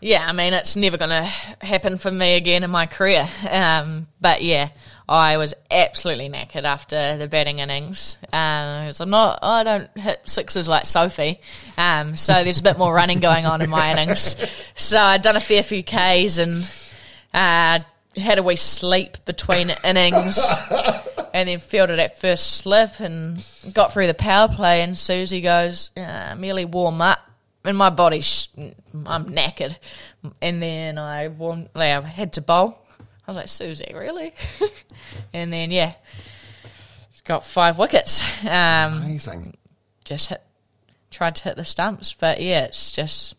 Yeah, I mean, it's never going to happen for me again in my career. Um, but yeah, I was absolutely knackered after the batting innings. Um, so I'm not, I don't hit sixes like Sophie, um, so there's a bit more running going on in my innings. So I'd done a fair few Ks and uh, had a wee sleep between innings, and then fielded at first slip and got through the power play. And Susie goes, uh, merely warm up, and my body, sh- I'm knackered. And then I warmed, well, I had to bowl. I was like, Susie, really? And then, yeah, got five wickets. Um, Amazing. Just hit, tried to hit the stumps, but yeah, it's just.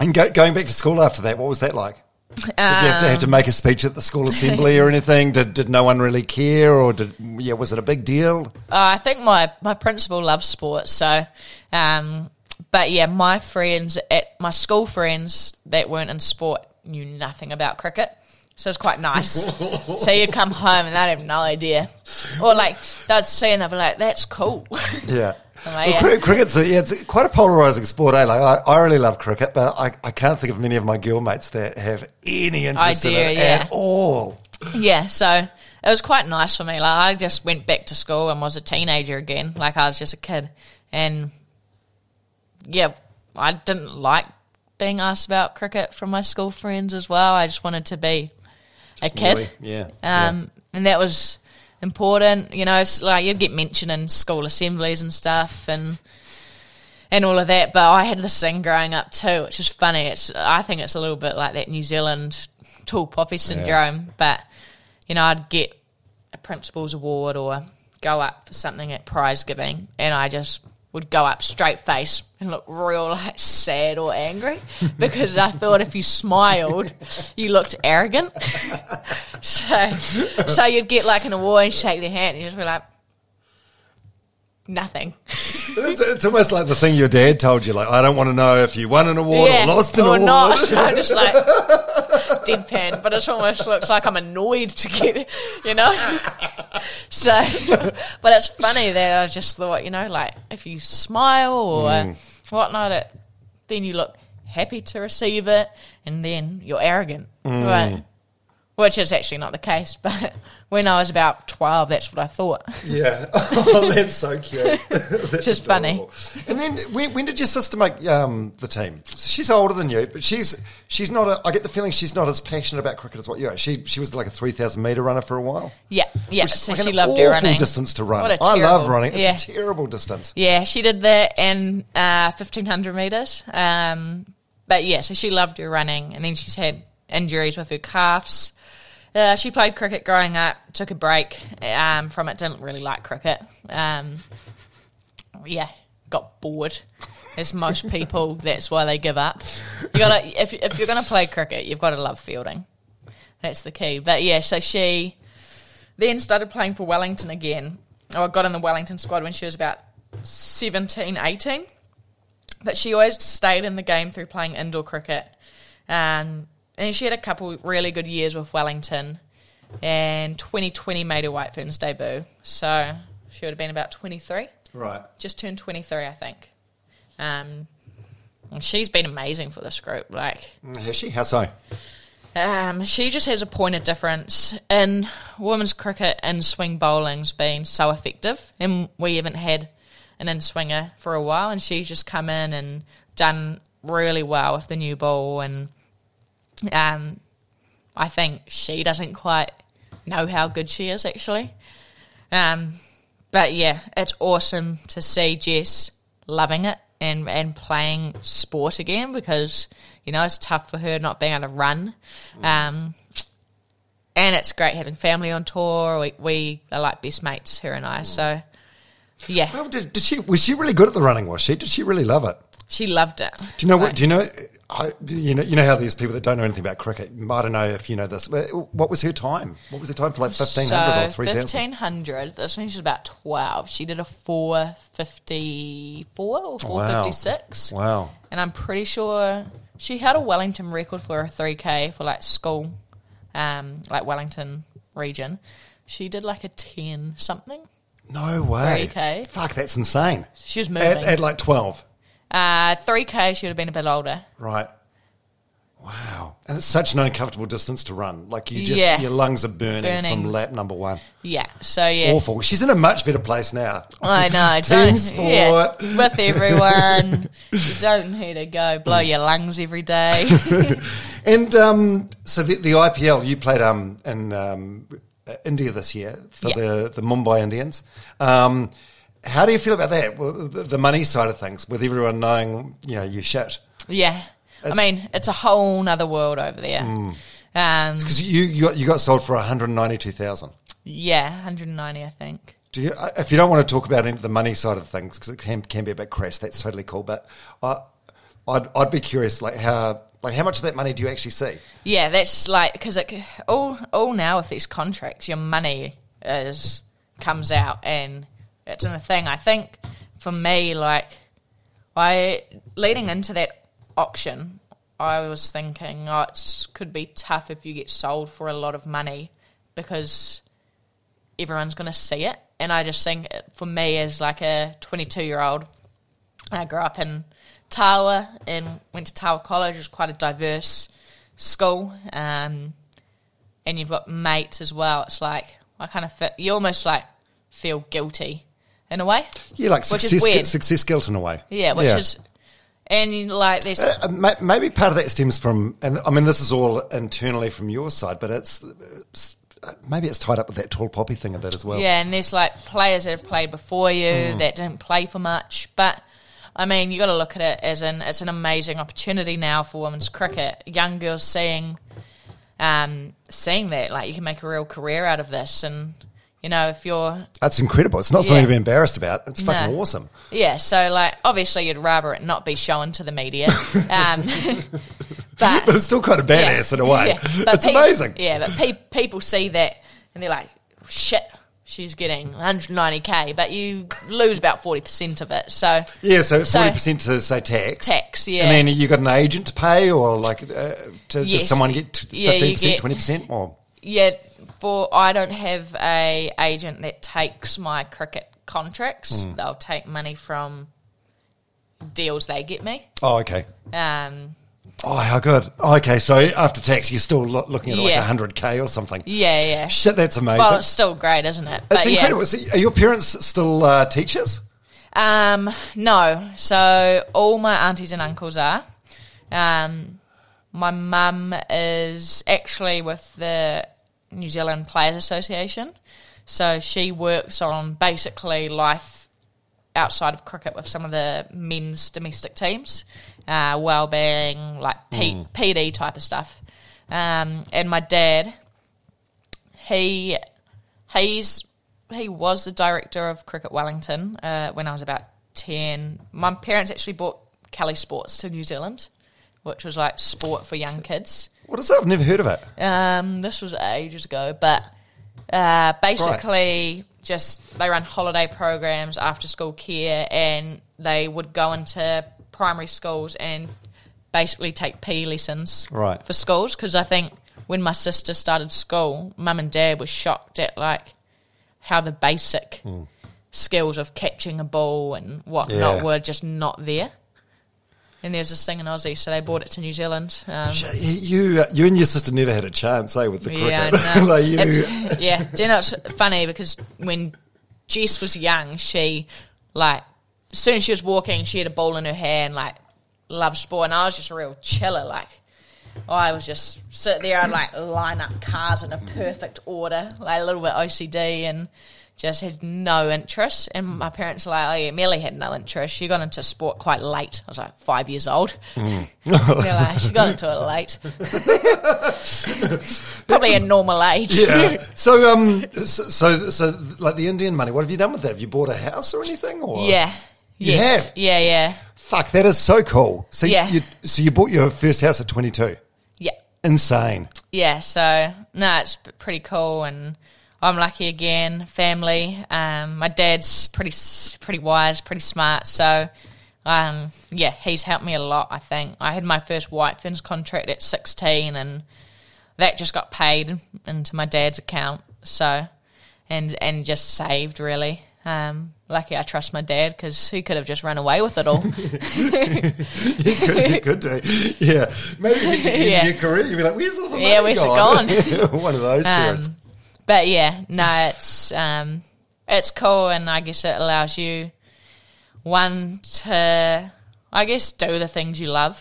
And go, going back to school after that, what was that like? Um, did you have to have to make a speech at the school assembly or anything? Did did no one really care, or did yeah, was it a big deal? Uh, I think my my principal loves sports, so. Um, but yeah, my friends at my school friends that weren't in sport knew nothing about cricket. So it's quite nice. So you'd come home and they'd have no idea. Or like, they'd see and they'd be like, that's cool. Yeah. Like, yeah. Well, cricket's a, yeah, it's quite a polarising sport, eh? Like, I, I really love cricket, but I, I can't think of many of my girl mates that have any interest do, in it yeah. at all. Yeah, so it was quite nice for me. Like, I just went back to school and was a teenager again. Like, I was just a kid. And, yeah, I didn't like being asked about cricket from my school friends as well. I just wanted to be a kid, yeah, um, yeah. And that was important, you know. It's like you'd get mentioned in school assemblies and stuff, and and all of that. But I had this thing growing up too, which is funny. It's I think it's a little bit like that New Zealand tall poppy syndrome. Yeah. But you know, I'd get a principal's award or go up for something at prize giving, and I just would go up straight face and look real like sad or angry because I thought if you smiled, you looked arrogant. so so you'd get like an award and shake their hand and you'd just be like, nothing. it's, it's almost like the thing your dad told you, like, I don't want to know if you won an award yeah, or lost an or award. Or not. So I'm just like deadpan, but it almost looks like I'm annoyed to get it, you know? So, but it's funny that I just thought, you know, like if you smile or mm. whatnot, it, then you look happy to receive it, and then you're arrogant, mm. right? Which is actually not the case, but when I was about twelve, that's what I thought. Yeah, oh, that's so cute. That's just adorable. Funny. And then when, when did your sister make um, the team? So she's older than you, but she's she's not. A, I get the feeling she's not as passionate about cricket as what you are. She she was like a three thousand meter runner for a while. Yeah, yeah. So like she an loved her running. Distance to run. What a terrible, I love running. It's yeah. a terrible distance. Yeah, she did that and uh, fifteen hundred meters. Um, but yeah, so she loved her running, and then she's had injuries with her calves. Uh, she played cricket growing up, took a break um, from it, didn't really like cricket. Um, yeah, got bored, as most people. That's why they give up. You gotta, if, if you're going to play cricket, you've got to love fielding. That's the key. But yeah, so she then started playing for Wellington again. Oh, I got in the Wellington squad when she was about seventeen, eighteen. But she always stayed in the game through playing indoor cricket. Um, and she had a couple really good years with Wellington. And twenty twenty made her White Ferns debut. So she would have been about twenty-three. Right. Just turned twenty-three, I think. Um, and she's been amazing for this group. Like, has she? How so? Um, she just has a point of difference in women's cricket, and swing bowling's been so effective, and we haven't had an in-swinger for a while, and she's just come in and done really well with the new ball, and um, I think she doesn't quite know how good she is actually. Um, but yeah, it's awesome to see Jess loving it and, and playing sport again, because you know, it's tough for her not being able to run. Um, and it's great having family on tour. We, we are like best mates, her and I. So, yeah. Well, did, did she, was she really good at the running, was she? Did she really love it? She loved it. Do you know what? Like, do you know, I, you know, you know how there's people that don't know anything about cricket. I don't know if you know this. What was her time? What was her time for, like, fifteen hundred so or three thousand? fifteen hundred. This means she's about twelve. She did a four fifty-four or four fifty-six. Wow. wow. And I'm pretty sure... she had a Wellington record for a three K for, like, school, um, like, Wellington region. She did, like, a ten-something. No way. three K. Fuck, that's insane. She was moving. At, at like, twelve? Uh, three K, she would have been a bit older. Right. Wow. And it's such an uncomfortable distance to run. Like, you just, yeah. your lungs are burning, burning from lap number one. Yeah, so, yeah. Awful. She's in a much better place now. I know. Team don't, sport. Yeah, with everyone. You don't need to go blow your lungs every day. And um, so the, the I P L, you played um, in um, India this year for yeah. the, the Mumbai Indians. Um, how do you feel about that, the, the money side of things, with everyone knowing, you know, your shit? Yeah. It's, I mean, it's a whole other world over there. Because mm. um, you, you got you got sold for one hundred ninety two thousand. Yeah, one hundred ninety, I think. Do you? If you don't want to talk about any, the money side of things, because it can can be a bit crass, that's totally cool. But I, I'd I'd be curious, like how like how much of that money do you actually see? Yeah, that's like because all all now with these contracts, your money is comes out, and it's in a thing. I think for me, like I leading into that auction, I was thinking, oh, it could be tough if you get sold for a lot of money because everyone's going to see it. And I just think, for me as like a twenty-two-year-old, I grew up in Tawa and went to Tawa College. It was quite a diverse school, um, and you've got mates as well. It's like I kind of fit, you almost like feel guilty in a way. Yeah, like success, success guilt in a way. Yeah, which yeah. is. And like there's uh, maybe part of that stems from, and I mean this is all internally from your side, but it's, it's maybe it's tied up with that tall poppy thing a bit as well. Yeah, and there's like players that have played before you mm. that didn't play for much, but I mean you got to look at it as an it's an amazing opportunity now for women's cricket. Young girls seeing, um, seeing that like you can make a real career out of this, and you know if you're that's incredible. It's not yeah. something to be embarrassed about. It's fucking no. awesome. Yeah, so like obviously you'd rather it not be shown to the media, um, but, but it's still kind of badass yeah, in a way. Yeah, it's amazing. Yeah, but pe people see that and they're like, shit, she's getting one hundred ninety K, but you lose about forty percent of it. So yeah, so forty percent so, to say tax, tax, yeah, and then you got an agent to pay or like uh, to, yes. does someone get fifteen percent, twenty percent or yeah. For I don't have a agent that takes my cricket contracts. Mm. They'll take money from deals they get me. Oh, okay. Um. Oh, how good. Oh, okay, so after tax, you're still lo looking at yeah. like one hundred K or something. Yeah, yeah. Shit, that's amazing. Well, it's still great, isn't it? But it's incredible. Yeah. So are your parents still uh, teachers? Um, no. So all my aunties and uncles are. Um, my mum is actually with the New Zealand Players Association, so she works on basically life outside of cricket with some of the men's domestic teams, uh, well-being, like P mm. P D type of stuff. Um, and my dad He he's he was the director of Cricket Wellington uh, when I was about ten. My parents actually bought Kelly Sports to New Zealand, which was like sport for young kids. What is that? I've never heard of it. Um, this was ages ago, but uh, basically right. just they run holiday programs, after-school care, and they would go into primary schools and basically take P E lessons right. for schools, because I think when my sister started school, mum and dad were shocked at like how the basic mm. skills of catching a ball and whatnot yeah. were just not there. And there's this thing in Aussie, so they brought it to New Zealand. Um, you you and your sister never had a chance, eh, with the cricket. Yeah, no. like you. It's, yeah, do you know, it's funny because when Jess was young, she, like, as soon as she was walking, she had a ball in her hand, like, loved sport. And I was just a real chiller, like, I was just sit there and, like, line up cars in a perfect order, like a little bit O C D and... just had no interest, and my parents were like, oh yeah, Melie had no interest. She got into sport quite late. I was like five years old. Mm. They're like, she got into it late. Probably a, a normal age. Yeah. So, um, so, so, so, like the Indian money, what have you done with that? Have you bought a house or anything? Or yeah, you yes. have? Yeah, yeah. Fuck, that is so cool. So yeah. you, so you bought your first house at twenty-two. Yeah. Insane. Yeah. So no, it's pretty cool and. I'm lucky again, family. Um, my dad's pretty pretty wise, pretty smart. So, um, yeah, he's helped me a lot, I think. I had my first White Ferns contract at sixteen, and that just got paid into my dad's account. So, and and just saved, really. Um, lucky I trust my dad, because he could have just run away with it all. He could, he could do. Yeah. Maybe at the end yeah. of your career, you'd be like, where's all the money yeah, where's gone? It gone? One of those parents. Um, But yeah, no, it's um, it's cool, and I guess it allows you, one, to, I guess, do the things you love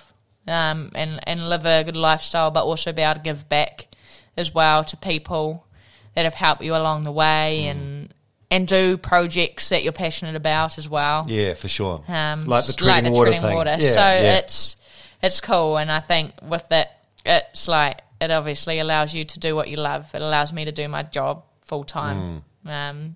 um, and, and live a good lifestyle, but also be able to give back as well to people that have helped you along the way mm. and and do projects that you're passionate about as well. Yeah, for sure. Um, like the Treading like Water the treading thing. Water. Yeah, so yeah. it's it's cool, and I think with it, it's like, it obviously allows you to do what you love. It allows me to do my job full time, mm. um,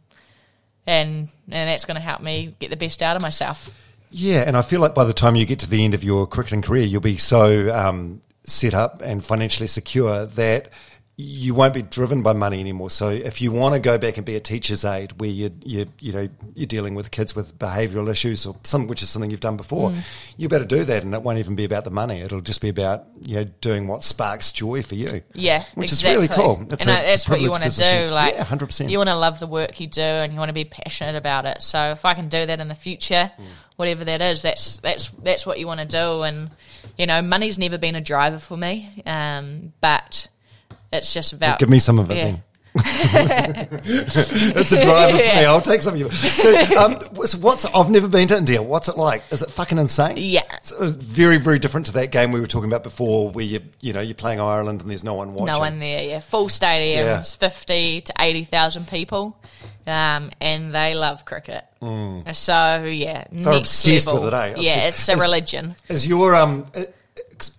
and and that's going to help me get the best out of myself. Yeah, and I feel like by the time you get to the end of your cricketing career, you'll be so um, set up and financially secure that you won't be driven by money anymore. So if you want to go back and be a teacher's aide, where you you you know you're dealing with kids with behavioural issues or some, which is something you've done before, mm. you better do that, and it won't even be about the money. It'll just be about you know doing what sparks joy for you. Yeah, which exactly. is really cool. It's and a, that's what you want to do. Like, yeah, one hundred percent. You want to love the work you do, and you want to be passionate about it. So if I can do that in the future, mm. whatever that is, that's that's that's what you want to do. And you know, money's never been a driver for me, um, but it's just about... Give me some of it yeah. then. It's a driver yeah. for me. I'll take some of you. So, um, so what's... I've never been to India. What's it like? Is it fucking insane? Yeah. It's very, very different to that game we were talking about before where, you you know, you're playing Ireland and there's no one watching. No one there, yeah. Full stadiums, yeah. fifty to eighty thousand people, um, and they love cricket. Mm. So, yeah, they're obsessed level. with it, eh? Yeah, obsessed. It's a is, religion. Is your... um. It,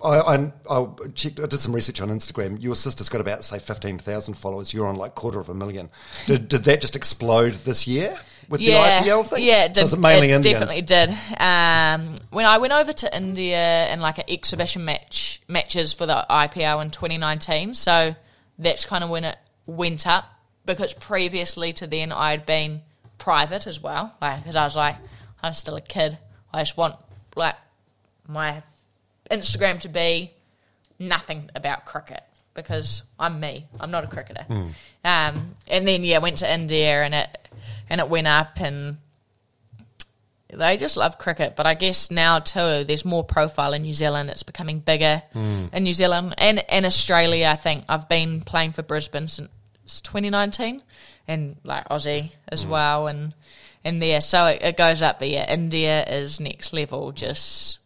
I, I, I checked. I did some research on Instagram. Your sister's got about, say, fifteen thousand followers. You're on like quarter of a million. Did, did that just explode this year with yeah, the I P L thing? Yeah, it did. So was it mainly it Indians? Definitely did. Um, when I went over to India and like an exhibition match matches for the I P L in twenty nineteen, so that's kind of when it went up, because previously to then I'd been private as well, because like, I was like, I'm still a kid. I just want like my Instagram to be nothing about cricket, because I'm me. I'm not a cricketer. Mm. Um, and then, yeah, went to India and it and it went up, and they just love cricket. But I guess now too, there's more profile in New Zealand. It's becoming bigger mm. in New Zealand and, and Australia, I think. I've been playing for Brisbane since twenty nineteen, and like Aussie as mm. well and, and there. So it, it goes up. But yeah, India is next level, just...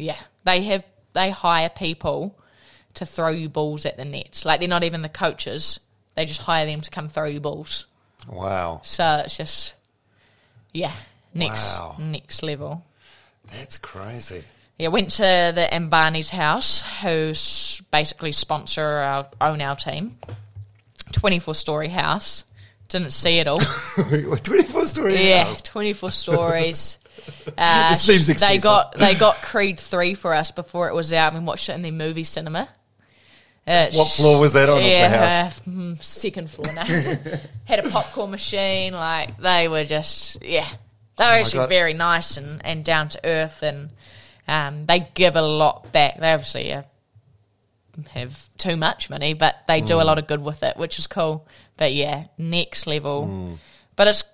Yeah, they have they hire people to throw you balls at the nets. Like, they're not even the coaches; they just hire them to come throw you balls. Wow! So it's just, yeah, next wow. next level. That's crazy. Yeah, went to the Ambani's house, who basically sponsor our own our team, twenty-four story house. Didn't see it all. twenty-four story yeah, house. Yeah, twenty-four stories. Uh, it seems excessive. They got, they got Creed three for us before it was out, and we watched it in the movie cinema. Uh, what floor was that on yeah, the house? Uh, second floor. No. Had a popcorn machine. Like, they were just, yeah. They were oh actually very nice and, and down to earth, and um, they give a lot back. They obviously uh, have too much money, but they mm. do a lot of good with it, which is cool. But yeah, next level. Mm. But it's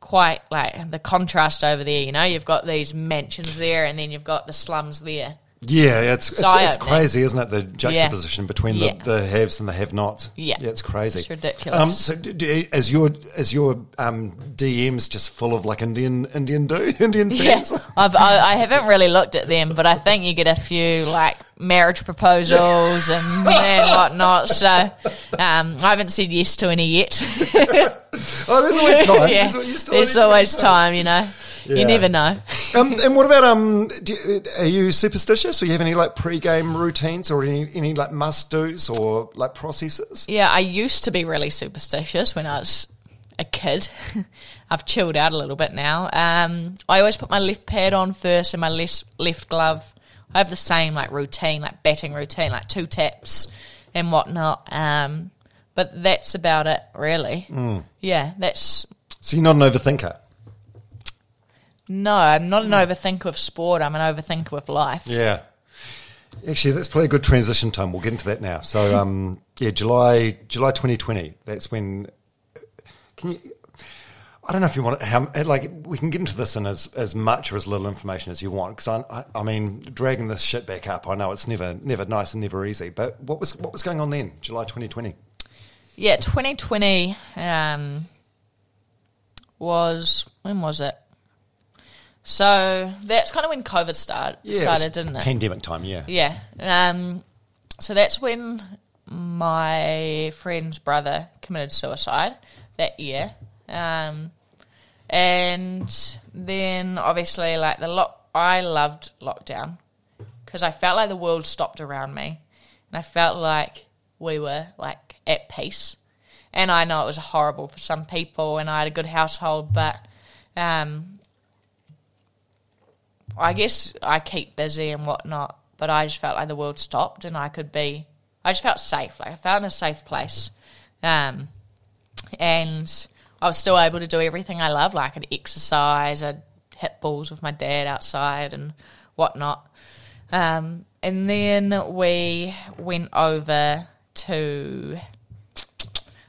quite like the contrast over there, you know. You've got these mansions there, and then you've got the slums there. Yeah, it's it's, it's crazy, isn't it? The juxtaposition yeah. between the, yeah. the haves and the have-nots. Yeah, yeah, it's crazy. It's ridiculous. Um, so, do, do, is your is your um, D Ms just full of like Indian Indian do Indian fans? Yeah. I've, I, I haven't really looked at them, but I think you get a few like marriage proposals and, and whatnot. So, um, I haven't said yes to any yet. Oh, there's always time. Yeah. There's, there's always time, you know. Yeah. You never know. um, and what about um? Do you, are you superstitious, or you have any like pre-game routines, or any any like must-dos, or like processes? Yeah, I used to be really superstitious when I was a kid. I've chilled out a little bit now. Um, I always put my left pad on first and my left left glove. I have the same like routine, like batting routine, like two taps and whatnot. Um, but that's about it, really. Mm. Yeah, that's. So you're not an overthinker. No, I'm not an overthinker of sport. I'm an overthinker of life. Yeah. Actually, that's probably a good transition time. We'll get into that now. So, um, yeah, July July twenty twenty, that's when – can you – I don't know if you want – like, we can get into this in as, as much or as little information as you want, because, I, I, I mean, dragging this shit back up, I know it's never never nice and never easy. But what was what was going on then, July twenty twenty? Yeah, twenty twenty um, was – when was it? So that's kind of when COVID started, yeah, started it didn't it? Pandemic time, yeah. Yeah. Um, so that's when my friend's brother committed suicide that year. Um, and then obviously like the lo- I loved lockdown because I felt like the world stopped around me, and I felt like we were like at peace. And I know it was horrible for some people, and I had a good household, but... Um, I guess I keep busy and whatnot, but I just felt like the world stopped, and I could be, I just felt safe. Like I felt in a safe place. Um, and I was still able to do everything I love. Like I could exercise, I'd hit balls with my dad outside and whatnot. Um, and then we went over to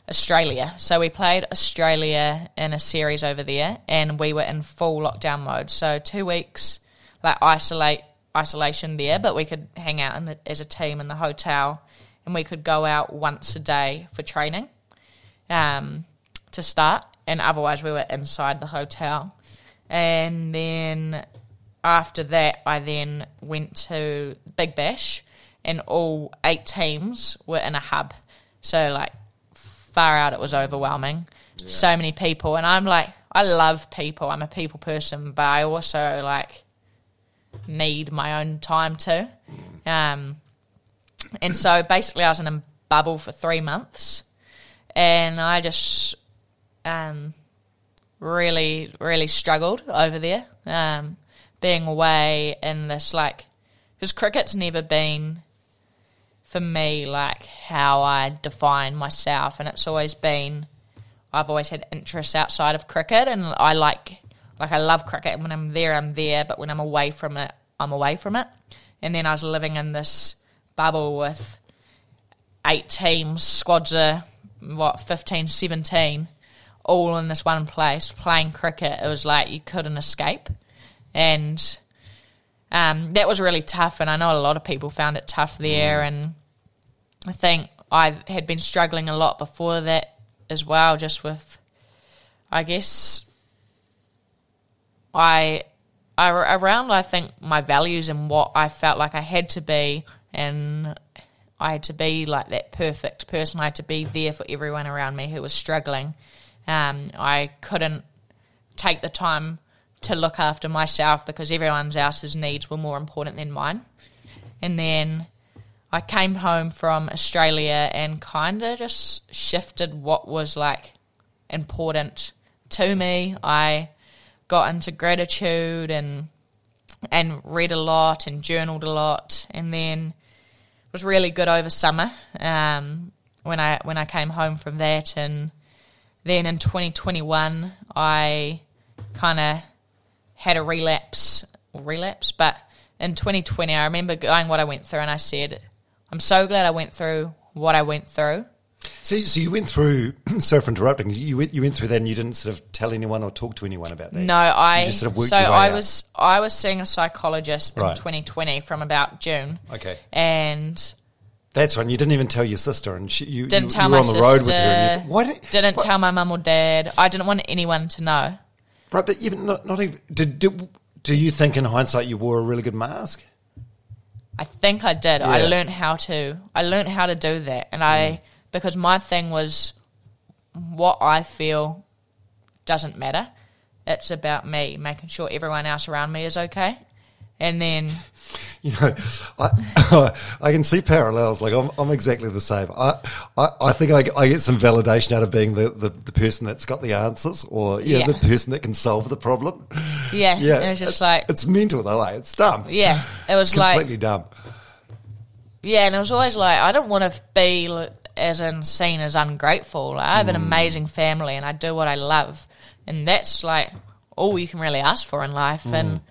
Australia. So we played Australia in a series over there, and we were in full lockdown mode. So two weeks... like isolate isolation there, but we could hang out in the, as a team in the hotel, and we could go out once a day for training um, to start, and otherwise we were inside the hotel. And then after that, I then went to Big Bash, and all eight teams were in a hub. So, like, far out it was overwhelming. Yeah. So many people. And I'm like, I love people. I'm a people person, but I also, like... need my own time too, um, and so basically I was in a bubble for three months, and I just um, really, really struggled over there, um, being away in this like, because cricket's never been for me like how I define myself, and it's always been, I've always had interests outside of cricket, and I like. Like, I love cricket, and when I'm there, I'm there, but when I'm away from it, I'm away from it. And then I was living in this bubble with eight teams, squads of, what, fifteen, seventeen, all in this one place, playing cricket. It was like you couldn't escape. And um, that was really tough, and I know a lot of people found it tough there, and I think I had been struggling a lot before that as well, just with, I guess... I, I, around, I think, my values and what I felt like I had to be, and I had to be like that perfect person. I had to be there for everyone around me who was struggling. Um, I couldn't take the time to look after myself because everyone else's needs were more important than mine. And then I came home from Australia and kind of just shifted what was, like, important to me. I got into gratitude and and read a lot and journaled a lot, and then it was really good over summer um, when I when I came home from that. And then in twenty twenty-one, I kind of had a relapse, or relapse, but in twenty twenty, I remember going what I went through, and I said, I'm so glad I went through what I went through. So, so you went through, sorry for interrupting, you went, you went through that and you didn't sort of tell anyone or talk to anyone about that? No, I, you just sort of worked so your way I was, out. I was seeing a psychologist right. in twenty twenty from about June. Okay. And... That's when you didn't even tell your sister, and she, you, didn't you, tell you were my on the sister, road with her. And you, why didn't didn't what? tell my mum or dad. I didn't want anyone to know. Right, but even not, not even, did, did, do you think in hindsight you wore a really good mask? I think I did. Yeah. I learned how to, I learned how to do that, and mm. I... Because my thing was, what I feel doesn't matter. It's about me, making sure everyone else around me is okay. And then... You know, I I can see parallels. Like, I'm I'm exactly the same. I I, I think I, I get some validation out of being the, the, the person that's got the answers, or yeah, yeah. the person that can solve the problem. Yeah, yeah. It was just it's, like... It's mental, though, like, it's dumb. Yeah, it was it's like... completely dumb. Yeah, and it was always like, I don't want to be... Like, as in seen as ungrateful. Like, I have an amazing family and I do what I love, and that's like all you can really ask for in life. Mm. And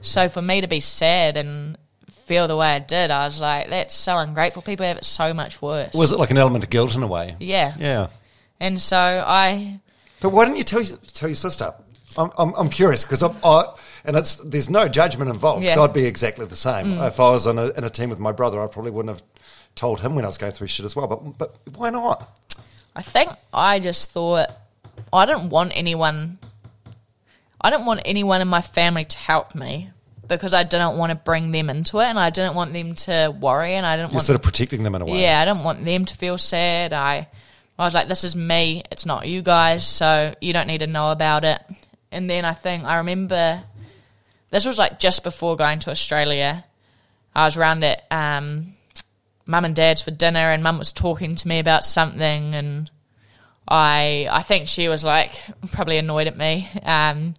so for me to be sad and feel the way I did, I was like, that's so ungrateful. People have it so much worse. Was it like an element of guilt in a way? Yeah. Yeah. And so I... But why didn't you tell, tell your sister? I'm I'm, I'm curious because I'm... I, And it's there's no judgment involved. Yeah. So I'd be exactly the same. Mm. If I was in a, in a team with my brother, I probably wouldn't have told him when I was going through shit as well. But but why not? I think I just thought I didn't want anyone. I didn't want anyone in my family to help me because I didn't want to bring them into it, and I didn't want them to worry, and I didn't You're want sort of protecting them in a way. Yeah, I didn't want them to feel sad. I I was like, this is me. It's not you guys, so you don't need to know about it. And then I think I remember. This was like just before going to Australia. I was round at um, mum and dad's for dinner, and mum was talking to me about something, and I I think she was like probably annoyed at me. Um,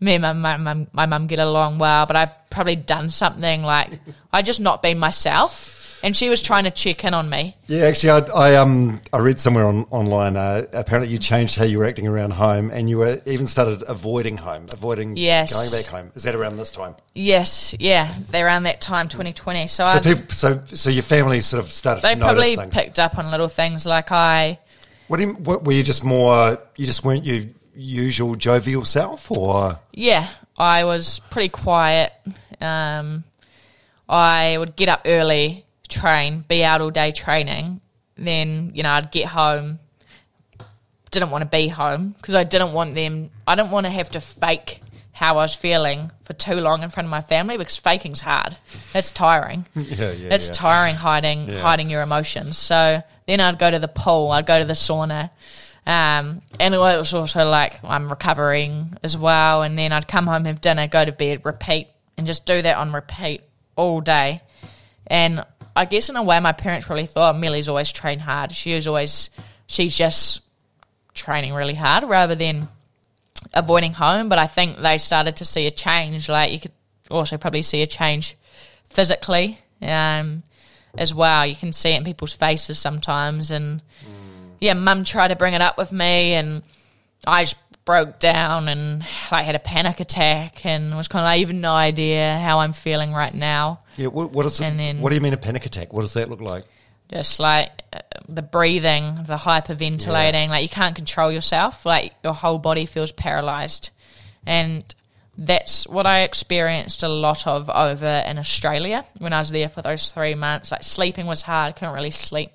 me and my mum my mum get along well, but I've probably done something like I just not been myself. And she was trying to check in on me. Yeah, actually, I, I um I read somewhere on online. Uh, apparently, you changed how you were acting around home, and you were even started avoiding home, avoiding yes. going back home. Is that around this time? Yes, yeah, around that time, twenty twenty. So, so, people, so, so your family sort of started. They to notice probably things. picked up on little things like I. What, do you, what were you just more? You just weren't your usual jovial self, or yeah, I was pretty quiet. Um, I would get up early. Train, be out all day training, then, you know, I'd get home, didn't want to be home because I didn't want them, I didn't want to have to fake how I was feeling for too long in front of my family because faking's hard. That's tiring. yeah, yeah, That's yeah. tiring, hiding yeah. hiding your emotions. So then I'd go to the pool, I'd go to the sauna, um, and it was also like I'm recovering as well, and then I'd come home, have dinner, go to bed, repeat, and just do that on repeat all day. And I guess in a way my parents probably thought Melie's always trained hard. She was always, she's just training really hard rather than avoiding home. But I think they started to see a change. Like you could also probably see a change physically um, as well. You can see it in people's faces sometimes. And mm. yeah, mum tried to bring it up with me, and I just broke down and like had a panic attack and was kind of like, I have no idea how I'm feeling right now. Yeah, what, what is it? And then, what do you mean a panic attack? What does that look like? Just like uh, the breathing, the hyperventilating, yeah. like you can't control yourself, like your whole body feels paralysed. And that's what I experienced a lot of over in Australia when I was there for those three months. Like sleeping was hard, couldn't really sleep.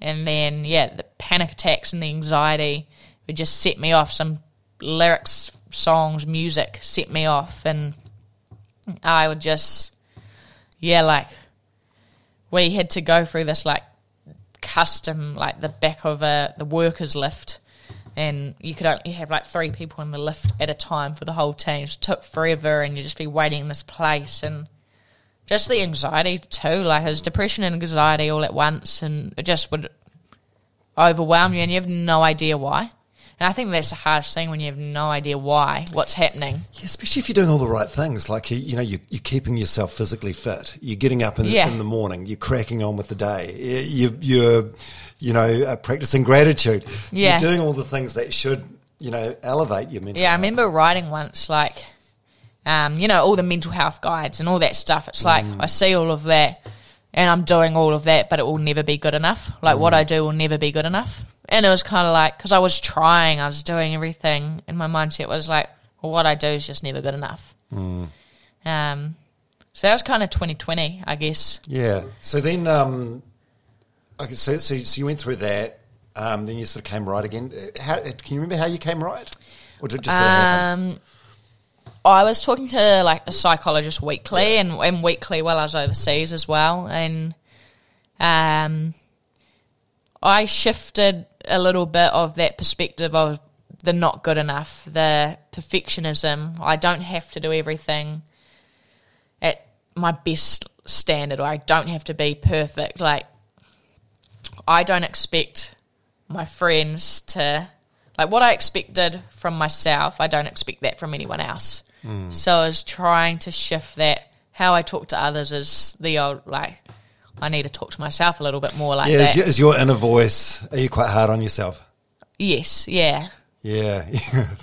And then, yeah, the panic attacks and the anxiety would just set me off. Some lyrics, songs, music set me off, and I would just... Yeah, like, we had to go through this, like, custom, like, the back of a, the workers' lift, and you could only have, like, three people in the lift at a time for the whole team. It took forever, and you'd just be waiting in this place, and just the anxiety too, like his depression and anxiety all at once, and it just would overwhelm you and you have no idea why. And I think that's the hardest thing, when you have no idea why, what's happening. Yeah, especially if you're doing all the right things. Like, you, you know, you're, you're keeping yourself physically fit. You're getting up in, yeah. in the morning. You're cracking on with the day. You, you're, you know, uh, practicing gratitude. Yeah. You're doing all the things that should, you know, elevate your mental health. Yeah, I remember writing once, like, um, you know, all the mental health guides and all that stuff. It's like, mm. I see all of that and I'm doing all of that, but it will never be good enough. Like, mm. what I do will never be good enough. And it was kind of like, because I was trying, I was doing everything, and my mindset was like, well, what I do is just never good enough. Mm. Um, so that was kind of twenty twenty, I guess. Yeah. So then, um, okay, so, so, so you went through that, um, then you sort of came right again. How, can you remember how you came right? Or did it just sort of happen? Um, I was talking to, like, a psychologist weekly, yeah. and, and weekly while I was overseas as well, and um, I shifted a little bit of that perspective of the not good enough, the perfectionism. I don't have to do everything at my best standard, or I don't have to be perfect. Like, I don't expect my friends to, like, what I expected from myself, I don't expect that from anyone else. Mm. So I was trying to shift that. How I talk to others is the old, like, I need to talk to myself a little bit more, like yeah, that. Yeah, is your inner voice, are you quite hard on yourself? Yes, yeah. Yeah, yeah.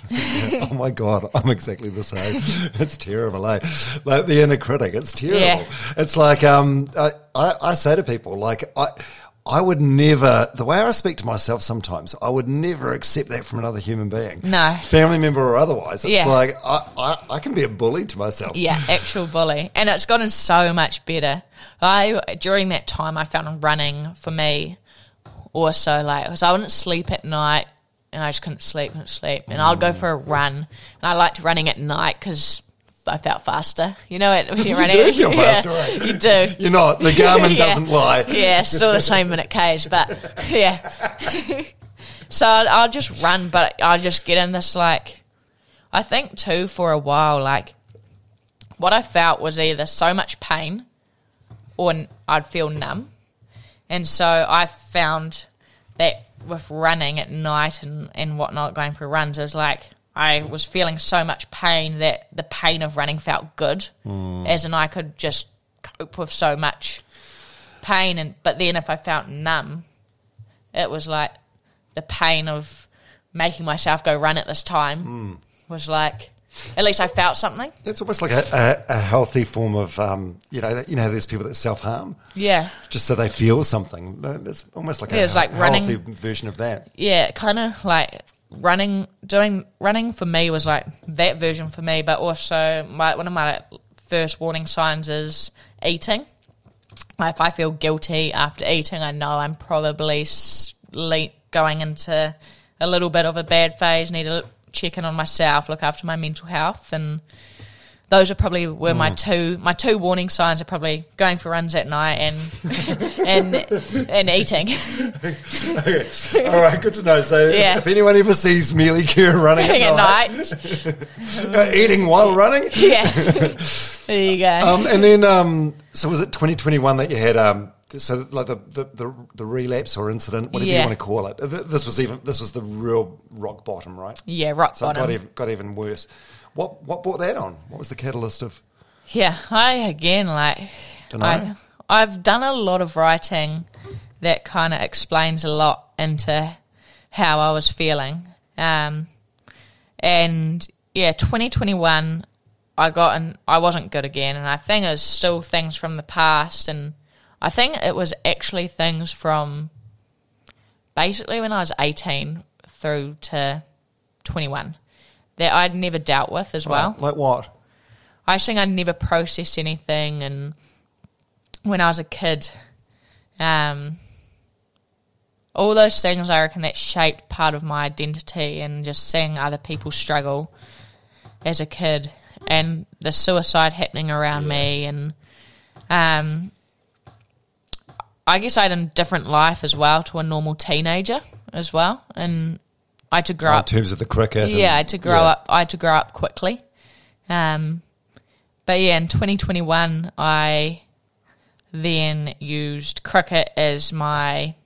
Oh, my God, I'm exactly the same. It's terrible, eh? Like, the inner critic, it's terrible. Yeah. It's like, um, I, I, I say to people, like, I I would never, the way I speak to myself sometimes, I would never accept that from another human being. No. Family member or otherwise. It's yeah. like, I, I, I can be a bully to myself. Yeah, actual bully. And it's gotten so much better. I during that time I found running for me also, like, because I wouldn't sleep at night and I just couldn't sleep, couldn't sleep. And mm. I would go for a run, and I liked running at night because I felt faster. You know, when you're running, you do feel faster, yeah, right? You do. You're not. The Garmin yeah. doesn't lie. Yeah, still the same minute K's, but yeah. So I'll just run, but I'll just get in this, like, I think too for a while, like, what I felt was either so much pain, or I'd feel numb. And so I found that with running at night and, and whatnot, going for runs, it was like I was feeling so much pain that the pain of running felt good, mm. as in I could just cope with so much pain. And but then if I felt numb, it was like the pain of making myself go run at this time mm. was like, at least I felt something. It's almost like a, a, a healthy form of, um, you know, you know, there's people that self-harm. Yeah. Just so they feel something. It's almost like yeah, a it's like healthy running, version of that. Yeah, kind of like running, doing running for me was like that version for me, but also my, one of my first warning signs is eating. Like, if I feel guilty after eating, I know I'm probably going into a little bit of a bad phase, need a check in on myself, look after my mental health, and those are probably were mm. my two my two warning signs are probably going for runs at night and and and eating. Okay, all right, good to know. So yeah. if anyone ever sees Melie Kerr running at, at night, night. eating while running, yeah, there you go. Um, and then, um, so was it twenty twenty-one that you had? Um, So, like the, the, the, the relapse or incident, whatever yeah. you want to call it, this was even this was the real rock bottom, right? Yeah, rock so bottom. So it got even, got even worse. What what brought that on? What was the catalyst of? Yeah, I again like Dunno. I I've done a lot of writing that kind of explains a lot into how I was feeling. Um, and yeah, twenty twenty-one, I got and I wasn't good again, and I think it was still things from the past and. I think it was actually things from basically when I was eighteen through to twenty-one that I'd never dealt with as well. Like what? I think I'd never processed anything, and when I was a kid, um, all those things I reckon that shaped part of my identity, and just seeing other people struggle as a kid and the suicide happening around yeah. me, and um. I guess I had a different life as well to a normal teenager as well, and I had to grow oh, up in terms of the cricket. Yeah, and, I had to grow yeah. up. I had to grow up quickly, um, But yeah, in twenty twenty-one, I then used cricket as my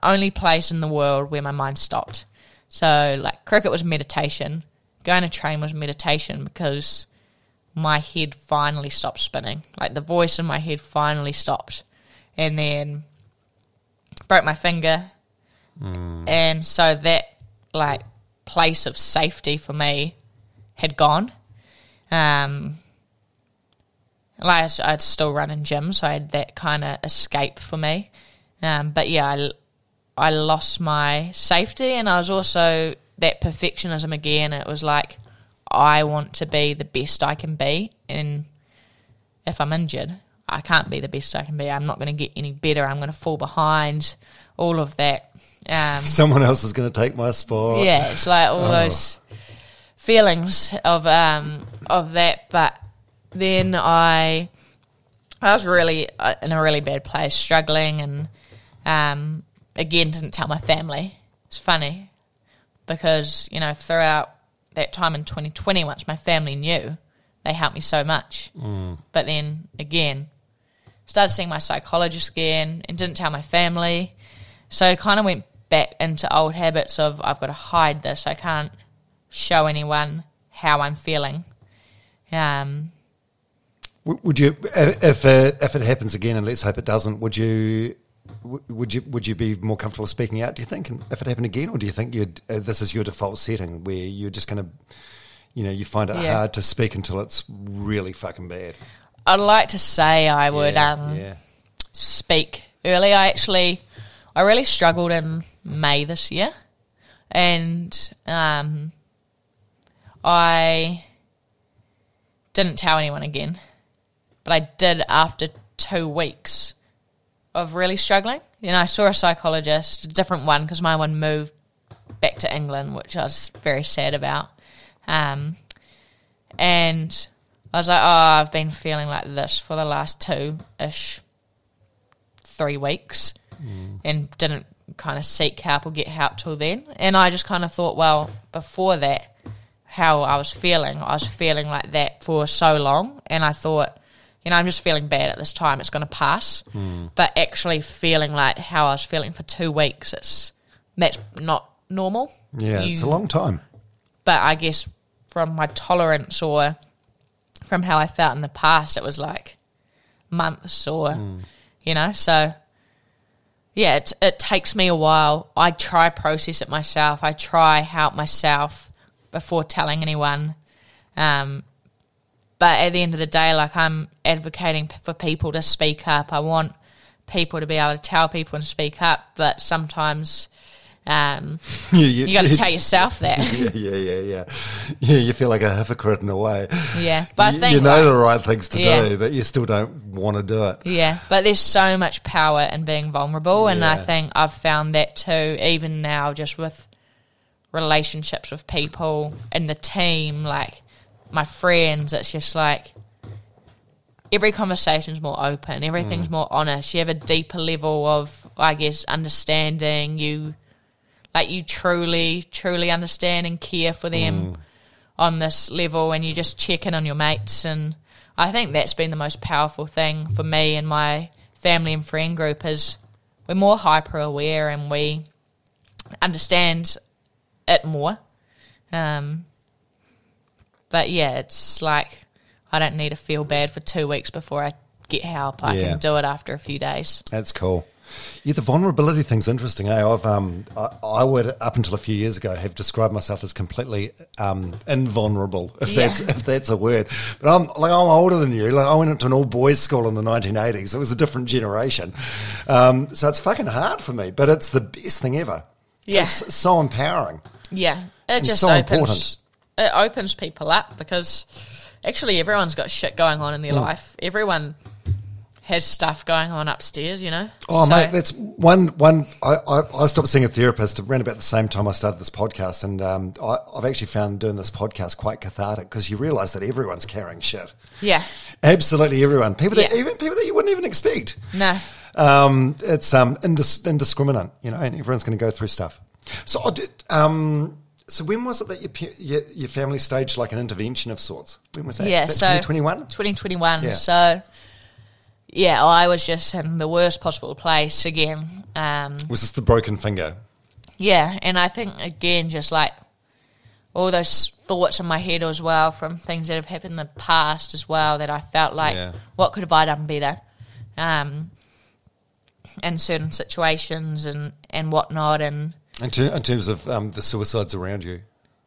only place in the world where my mind stopped. So, like, cricket was meditation. Going to train was meditation because my head finally stopped spinning. Like, the voice in my head finally stopped. And then broke my finger. Mm. And so that, like, place of safety for me had gone. Um, like, I'd still run in gym, so I had that kind of escape for me. Um, but, yeah, I... I lost my safety, and I was also that perfectionism again. It was like, I want to be the best I can be, and if I'm injured, I can't be the best I can be. I'm not going to get any better. I'm going to fall behind, all of that. Um, Someone else is going to take my spot. Yeah, it's like all oh. those feelings of um, of that. But then I, I was really in a really bad place, struggling, and um. Again, didn't tell my family. It's funny because, you know, throughout that time in twenty twenty, once my family knew, they helped me so much. Mm. But then, again, started seeing my psychologist again and didn't tell my family. So I kind of went back into old habits of, I've got to hide this. I can't show anyone how I'm feeling. Um, would you, if it, if it happens again, and let's hope it doesn't, would you... Would you would you be more comfortable speaking out, do you think, if it happened again? Or do you think you'd uh, this is your default setting where you're just going to, you know, you find it yeah. hard to speak until it's really fucking bad? I'd like to say I yeah, would um, yeah. speak early. I actually, I really struggled in May this year. And um, I didn't tell anyone again. But I did after two weeks. Of really struggling. You know, I saw a psychologist, a different one, because my one moved back to England, which I was very sad about. Um, and I was like, oh, I've been feeling like this for the last two-ish, three weeks, mm. and didn't kind of seek help or get help till then. And I just kind of thought, well, before that, how I was feeling, I was feeling like that for so long, and I thought, you know, I'm just feeling bad at this time. It's going to pass. Mm. But actually feeling like how I was feeling for two weeks, it's, that's not normal. Yeah, you, it's a long time. But I guess from my tolerance or from how I felt in the past, it was like months or, mm. you know. So, yeah, it, it takes me a while. I try process it myself. I try help myself before telling anyone. Um But at the end of the day, like, I'm advocating for people to speak up. I want people to be able to tell people and speak up, but sometimes um, yeah, you, you got to yeah, tell yourself that. Yeah, yeah, yeah, yeah. Yeah, you feel like a hypocrite in a way. Yeah, but you, I think you know like, the right things to yeah. do, but you still don't want to do it. Yeah, but there's so much power in being vulnerable, yeah. and I think I've found that too, even now, just with relationships with people and the team, like. My friends, it's just like every conversation's more open, everything's mm. more honest. You have a deeper level of, I guess, understanding. You, like, you truly, truly understand and care for them mm. on this level, and you just check in on your mates. And I think that's been the most powerful thing for me and my family and friend group is we're more hyper-aware and we understand it more. Um But, yeah, it's like I don't need to feel bad for two weeks before I get help. I yeah. can do it after a few days. That's cool. Yeah, the vulnerability thing's interesting, eh? I've, um, I, I would, up until a few years ago, have described myself as completely um, invulnerable, if yeah. that's if that's a word. But I'm like I'm older than you. Like I went into an all-boys school in the nineteen eighties. It was a different generation. Um, so it's fucking hard for me, but it's the best thing ever. Yeah. It's so empowering. Yeah. It just so opens. Important. It opens people up because actually everyone's got shit going on in their mm. life. Everyone has stuff going on upstairs, you know. Oh, so. Mate, that's one – one. I, I, I stopped seeing a therapist around about the same time I started this podcast, and um, I, I've actually found doing this podcast quite cathartic because you realise that everyone's carrying shit. Yeah. Absolutely everyone. People that, yeah. even people that you wouldn't even expect. No. Um, it's um indis- indiscriminate, you know, and everyone's going to go through stuff. So I did – um. So when was it that your, your your family staged like an intervention of sorts? When was that? Yeah, was that so twenty twenty-one? twenty twenty-one. Yeah. So yeah, I was just in the worst possible place again. Um, was this the broken finger? Yeah, and I think again just like all those thoughts in my head as well from things that have happened in the past as well that I felt like yeah. what could have I done better um, in certain situations and, and whatnot and. In, ter in terms of um, the suicides around you?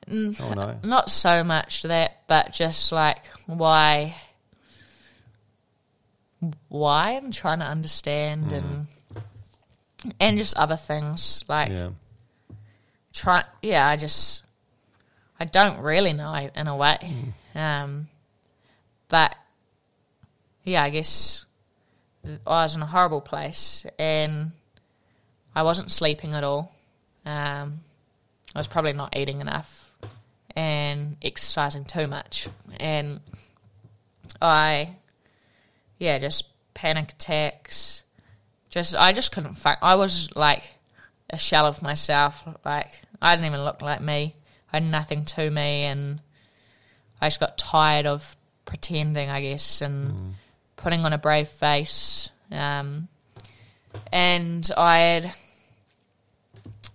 Mm, oh, no. Not so much that, but just like why why I'm trying to understand mm. and and just other things. Like yeah. try yeah, I just I don't really know in a way. Mm. Um, but yeah, I guess I was in a horrible place and I wasn't sleeping at all. Um, I was probably not eating enough and exercising too much, and I, yeah, just panic attacks. Just I just couldn't. Fuck, I was like a shell of myself. Like I didn't even look like me. I had nothing to me, and I just got tired of pretending, I guess, and mm. putting on a brave face. Um, and I had.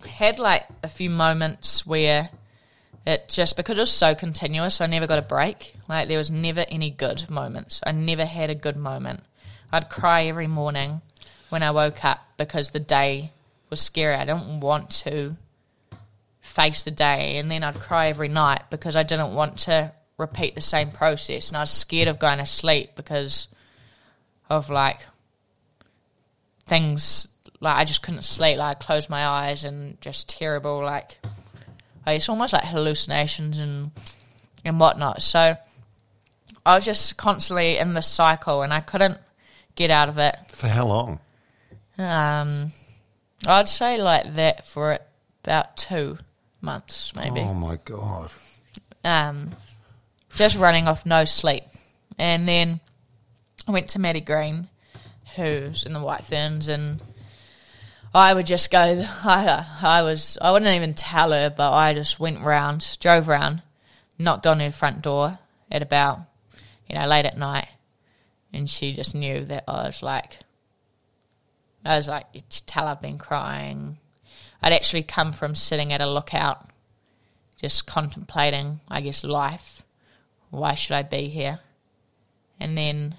had like a few moments where it just, because it was so continuous, I never got a break. Like there was never any good moments. I never had a good moment. I'd cry every morning when I woke up because the day was scary. I didn't want to face the day, and then I'd cry every night because I didn't want to repeat the same process, and I was scared of going to sleep because of like things. Like, I just couldn't sleep. Like, I closed my eyes and just terrible, like, it's almost like hallucinations and and whatnot. So I was just constantly in this cycle, and I couldn't get out of it. For how long? Um, I'd say like that for about two months, maybe. Oh, my God. Um, just running off no sleep. And then I went to Maddie Green, who's in the White Ferns, and... I would just go, I, I was, I wouldn't even tell her, but I just went round, drove round, knocked on her front door at about, you know, late at night, and she just knew that I was like, I was like, you tell I've been crying. I'd actually come from sitting at a lookout, just contemplating, I guess, life. Why should I be here? And then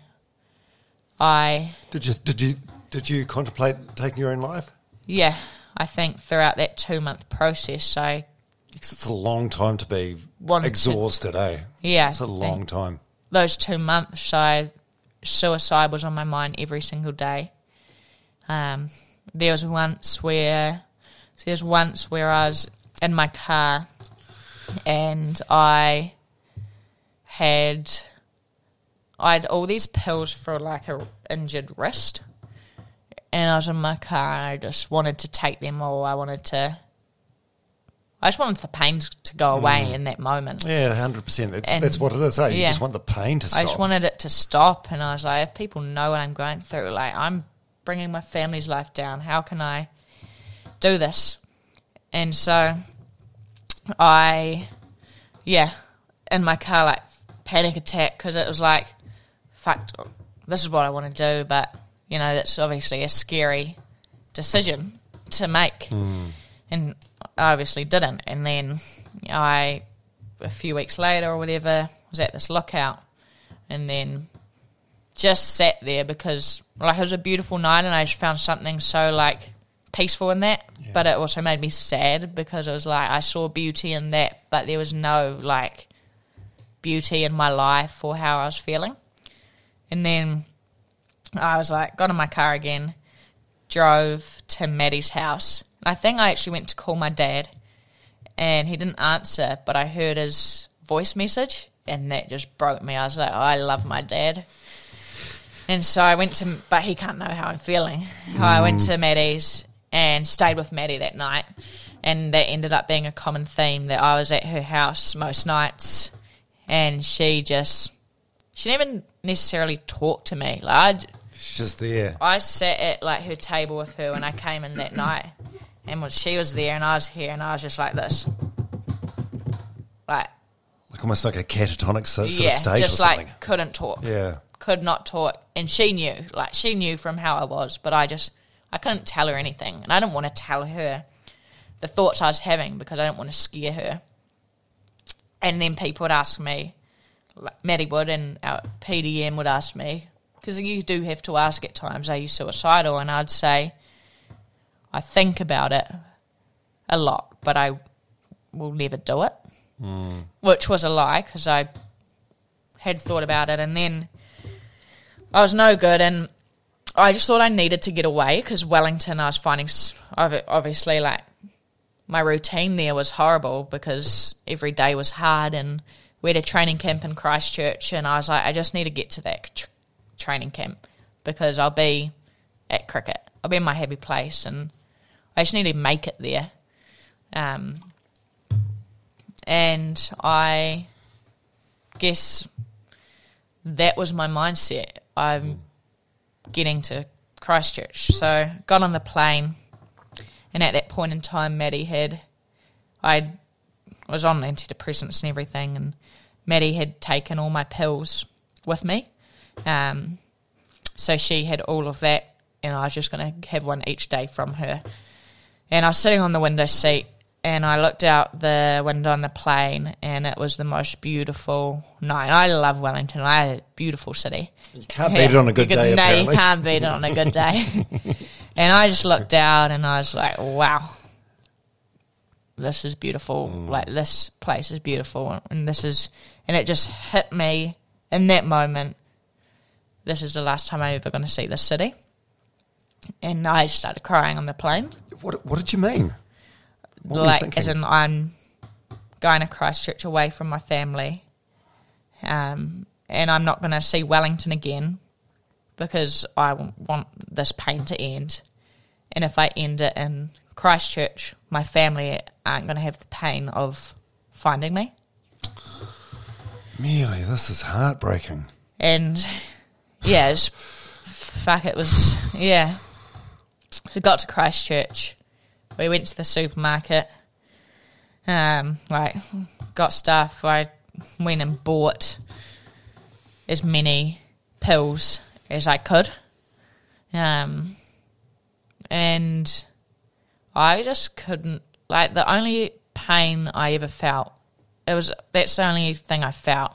I... Did you, did you, did you contemplate taking your own life? Yeah, I think throughout that two-month process, I... Because it's a long time to be exhausted, eh? Yeah. It's a long time. Those two months, I, suicide was on my mind every single day. Um, there was once where... There was once where I was in my car and I had... I had all these pills for, like, an injured wrist... And I was in my car and I just wanted to take them all. I wanted to... I just wanted the pain to go away mm. in that moment. Yeah, one hundred percent. That's, and, that's what it is, eh? You yeah. just want the pain to stop. I just wanted it to stop. And I was like, if people know what I'm going through, like, I'm bringing my family's life down. How can I do this? And so I, yeah, in my car, like, panic attack because it was like, fuck, this is what I want to do, but... You know, that's obviously a scary decision to make. Mm. And I obviously didn't. And then I, a few weeks later or whatever, was at this lookout and then just sat there because, like, it was a beautiful night and I just found something so, like, peaceful in that. Yeah. But it also made me sad because it was like I saw beauty in that, but there was no, like, beauty in my life or how I was feeling. And then... I was like, got in my car again, drove to Maddie's house. I think I actually went to call my dad, and he didn't answer, but I heard his voice message, and that just broke me. I was like, oh, I love my dad. And so I went to, but he can't know how I'm feeling. Mm. I went to Maddie's and stayed with Maddie that night, and that ended up being a common theme that I was at her house most nights, and she just, she didn't even necessarily talk to me. Like I'd, She's there. I sat at like her table with her when I came in that night, and was, she was there, and I was here, and I was just like this. like like almost like a catatonic sort yeah, of state just or something. Like couldn't talk. Yeah, could not talk, and she knew. Like she knew from how I was, but I just I couldn't tell her anything, and I didn't want to tell her the thoughts I was having because I didn't want to scare her. And then people would ask me, like Maddie would, and our P D M would ask me, because you do have to ask at times, are you suicidal? And I'd say, I think about it a lot, but I will never do it, mm. which was a lie because I had thought about it. And then I was no good, and I just thought I needed to get away because Wellington, I was finding obviously like my routine there was horrible because every day was hard, and we had a training camp in Christchurch, and I was like, I just need to get to that tr- training camp because I'll be at cricket. I'll be in my happy place, and I just need to make it there. Um, and I guess that was my mindset. I'm getting to Christchurch. So got on the plane, and at that point in time, Maddie had – I was on antidepressants and everything, and Maddie had taken all my pills with me. Um, so she had all of that. And I was just going to have one each day from her. And I was sitting on the window seat, and I looked out the window on the plane, and it was the most beautiful night. I love Wellington. I had a beautiful city. You can't yeah. beat it on a good, good day, no, apparently. No, you can't beat it on a good day. And I just looked out, and I was like, wow, this is beautiful. Mm. Like, this place is beautiful. And this is, and it just hit me in that moment, this is the last time I'm ever going to see this city. And I started crying on the plane. What What did you mean? What like, as in, I'm going to Christchurch away from my family, um, and I'm not going to see Wellington again because I want this pain to end. And if I end it in Christchurch, my family aren't going to have the pain of finding me. Melie, this is heartbreaking. And, yeah, it's, fuck, it was, yeah. So we got to Christchurch. We went to the supermarket. Um, like got stuff. I went and bought as many pills as I could. Um, and I just couldn't. Like the only pain I ever felt, it was that's the only thing I felt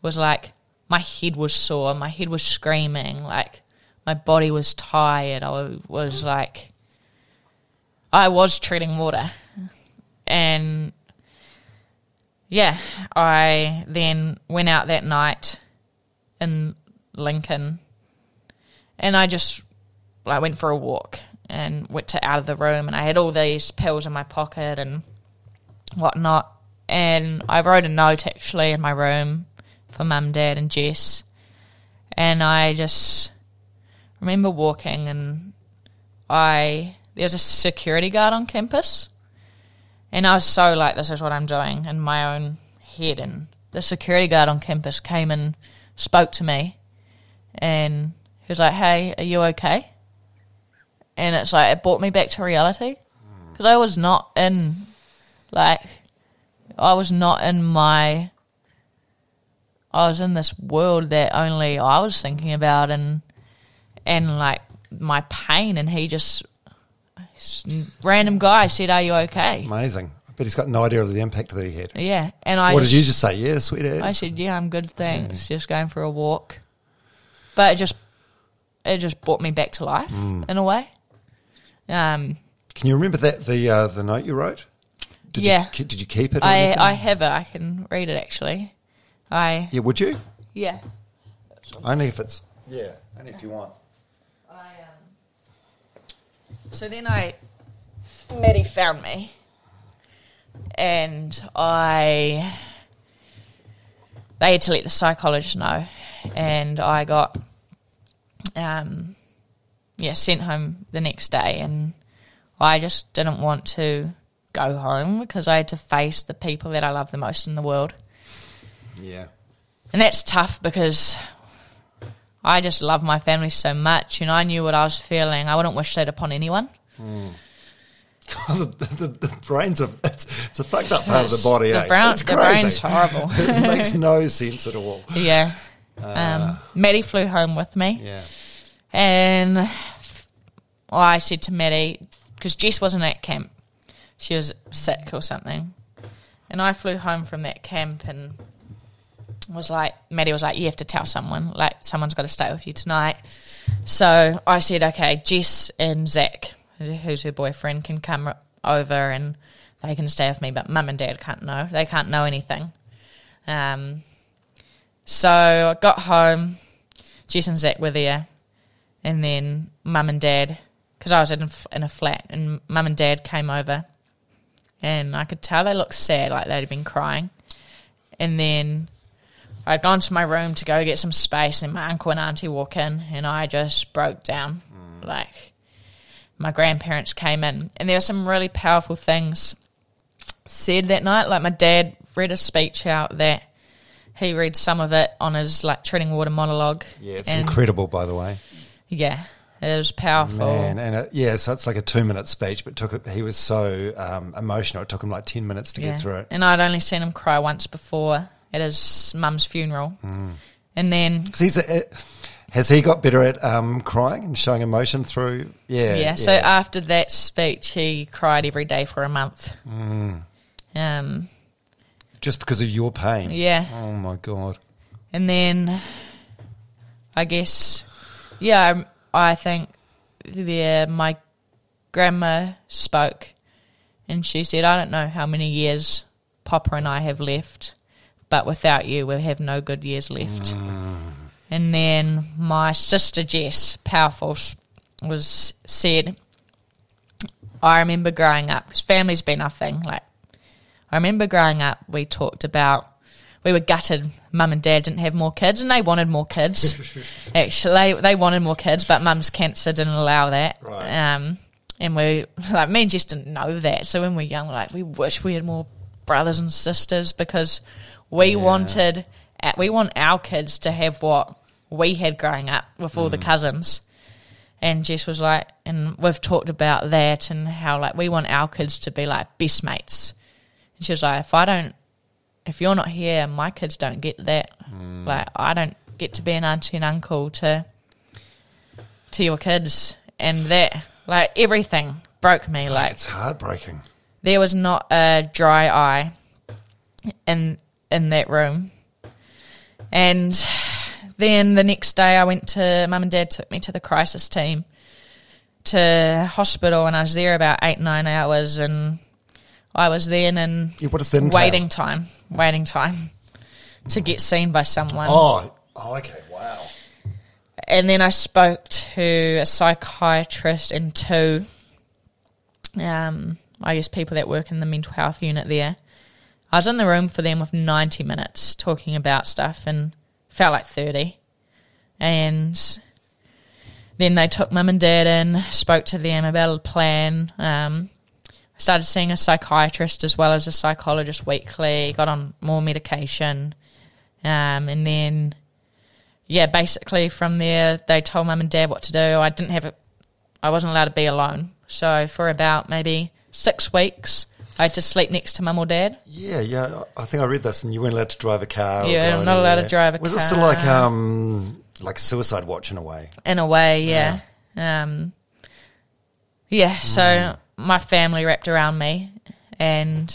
was like my head was sore. My head was screaming. Like my body was tired. I was like, I was treading water. And, yeah, I then went out that night in Lincoln, and I just I went for a walk and went to out of the room, and I had all these pills in my pocket and whatnot. And I wrote a note, actually, in my room for Mum, Dad and Jess, and I just remember walking, and I there was a security guard on campus, and I was so like, this is what I'm doing in my own head. And the security guard on campus came and spoke to me, and he was like, hey, are you okay? And it's like, it brought me back to reality, because I was not in like I was not in my I was in this world that only I was thinking about, and and like my pain. And he just, random guy said, are you okay? Amazing. I bet he's got no idea of the impact that he had. Yeah. And I. What just, did you just say? Yeah, sweet ass. I said, yeah, I'm good, thanks. Yeah. Just going for a walk. But it just, it just brought me back to life mm. in a way. Um, Can you remember that, the uh, the note you wrote? Did yeah. You, did you keep it? Or I, I have it. I can read it actually. I. Yeah, would you? Yeah. Only if it's, yeah, only if you want. So then I, Maddie found me, and I, they had to let the psychologist know, and I got, um, yeah, sent home the next day, and I just didn't want to go home because I had to face the people that I love the most in the world. Yeah. And that's tough because I just love my family so much, and I knew what I was feeling. I wouldn't wish that upon anyone. Mm. God, the, the, the brains of it's, it's a fucked up part Gosh, of the body. The, eh? brown, the brain's horrible. It makes no sense at all. Yeah. Uh, um, Maddie flew home with me. Yeah. And well, I said to Maddie, because Jess wasn't at camp, she was sick or something. And I flew home from that camp and was like, Maddie was like, you have to tell someone, like someone's got to stay with you tonight. So I said, okay, Jess and Zach, who's her boyfriend, can come over and they can stay with me, but mum and dad can't know. They can't know anything. Um, so I got home, Jess and Zach were there, and then mum and dad, because I was in a, in a flat, and mum and dad came over, and I could tell they looked sad, like they'd been crying. And then I'd gone to my room to go get some space, and my uncle and auntie walk in, and I just broke down. Mm. Like, my grandparents came in, and there were some really powerful things said that night. Like, my dad read a speech out that he read some of it on his, like, Treading Water monologue. Yeah, it's and, incredible, by the way. Yeah, it was powerful. Man, and it, yeah, so it's like a two-minute speech, but took it, he was so um, emotional, it took him like ten minutes to yeah. get through it. And I'd only seen him cry once before at his mum's funeral. Mm. And then... He's a, has he got better at um, crying and showing emotion through... Yeah, yeah, yeah, so after that speech, he cried every day for a month. Mm. Um, Just because of your pain? Yeah. Oh, my God. And then, I guess... Yeah, I, I think there my grandma spoke and she said, I don't know how many years Papa and I have left, but without you we have no good years left. Mm. And then my sister Jess, powerful, was said, I remember growing up, because family's been our thing, like, I remember growing up we talked about, we were gutted mum and dad didn't have more kids, and they wanted more kids. Actually, they wanted more kids, but mum's cancer didn't allow that. Right. Um, and we, like, me and Jess didn't know that. So when we were young, we're like, we wish we had more brothers and sisters because we yeah. wanted, we want our kids to have what we had growing up with all mm. the cousins. And Jess was like, and we've talked about that and how, like, we want our kids to be, like, best mates. And she was like, if I don't, if you're not here, my kids don't get that. Mm. Like, I don't get to be an auntie and uncle to to your kids. And that, like, everything broke me. Like, it's heartbreaking. There was not a dry eye in in that room. And then the next day I went to, mum and dad took me to the crisis team to hospital, and I was there about eight, nine hours and... I was then in yeah, what is that waiting time, waiting time to get seen by someone. Oh, oh, okay, wow. And then I spoke to a psychiatrist and two, um, I guess, people that work in the mental health unit there. I was in the room for them with ninety minutes talking about stuff and felt like thirty. And then they took mum and dad in, spoke to them about a plan, um... started seeing a psychiatrist as well as a psychologist weekly, got on more medication. Um, and then, yeah, basically from there they told mum and dad what to do. I didn't have a, I wasn't allowed to be alone. So for about maybe six weeks I had to sleep next to mum or dad. Yeah, yeah, I think I read this, and you weren't allowed to drive a car. Yeah, I'm not allowed to drive a car. Was it still like, um, like suicide watch in a way? In a way, yeah. Yeah, um, yeah so... Mm. My family wrapped around me. And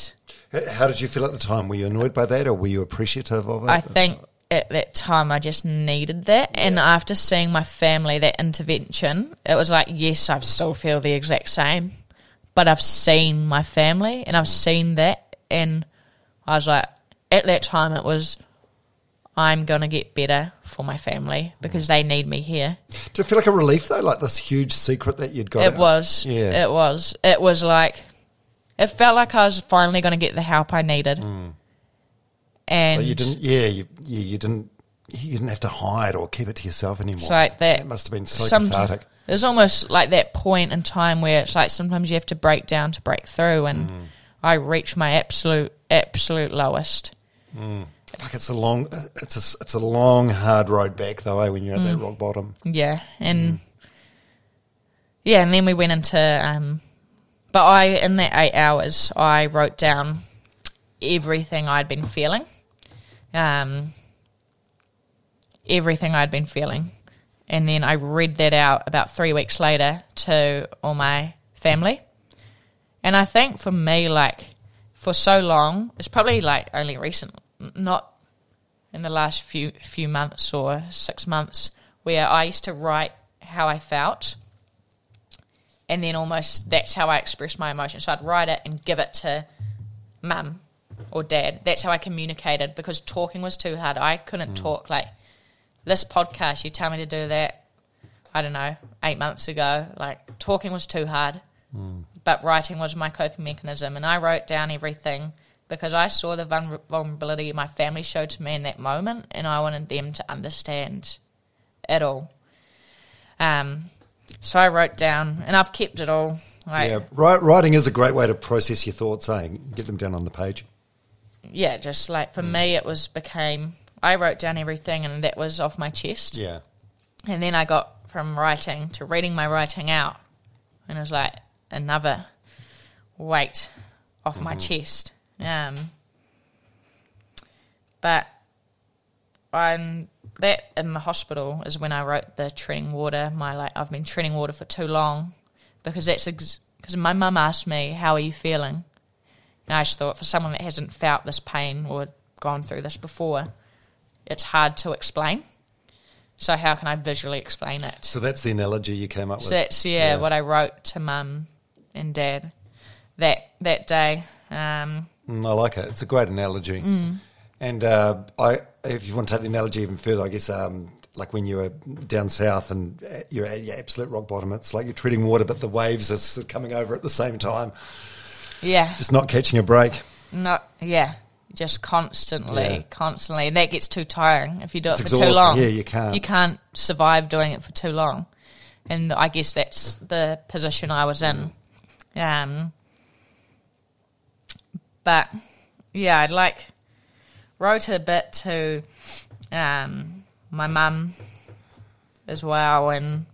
how did you feel at the time? Were you annoyed by that, or were you appreciative of it? I think at that time I just needed that. Yeah. And after seeing my family, that intervention, it was like, yes, I still feel the exact same, but I've seen my family and I've seen that. And I was like, at that time it was, I'm going to get better for my family because they need me here. Did it feel like a relief, though, like this huge secret that you'd got? It out? was. Yeah. It was. It was like, it felt like I was finally going to get the help I needed. Mm. And but you didn't, yeah, you, you, you didn't you didn't have to hide or keep it to yourself anymore. It's like that. It must have been so some, cathartic. It was almost like that point in time where it's like sometimes you have to break down to break through, and mm. I reached my absolute, absolute lowest. Mm. Fuck, it's a long, it's a, it's a long, hard road back, though, eh, when you're at mm. that rock bottom. Yeah, and mm. yeah, and then we went into um, But I, in that eight hours, I wrote down everything I'd been feeling, um, everything I'd been feeling. And then I read that out about three weeks later to all my family. And I think for me, like, for so long, it's probably like only recent, not in the last few few months or six months, where I used to write how I felt. And then almost that's how I express my emotion. So I'd write it and give it to mum or dad. That's how I communicated, because talking was too hard. I couldn't mm. talk. Like, this podcast, you tell me to do that, I don't know, eight months ago. Like, talking was too hard, mm. but writing was my coping mechanism. And I wrote down everything because I saw the vulner- vulnerability my family showed to me in that moment, and I wanted them to understand it all. Um. So I wrote down, and I've kept it all. Like, yeah, writing is a great way to process your thoughts, eh? Get them down on the page. Yeah, just like for mm. me, it was became, I wrote down everything, and that was off my chest. Yeah. And then I got from writing to reading my writing out, and it was like another weight off mm-hmm. my chest. Um. But I'm... That in the hospital is when I wrote the Treading Water. My like I've been treading water for too long, because that's because ex- my mum asked me, "How are you feeling?" And I just thought, for someone that hasn't felt this pain or gone through this before, it's hard to explain. So how can I visually explain it? So that's the analogy you came up with. So that's yeah, yeah. what I wrote to mum and dad that that day. Um, mm, I like it. It's a great analogy. Mm. And uh, I, if you want to take the analogy even further, I guess um, like when you're down south and you're at your absolute rock bottom, it's like you're treading water, but the waves are sort of coming over at the same time. Yeah. Just not catching a break. Not, yeah, just constantly, yeah. constantly. And that gets too tiring if you do it it's for too long. Yeah, you can't. You can't survive doing it for too long. And I guess that's the position I was in. Um, but, yeah, I'd like... Wrote a bit to um, my mum as well, and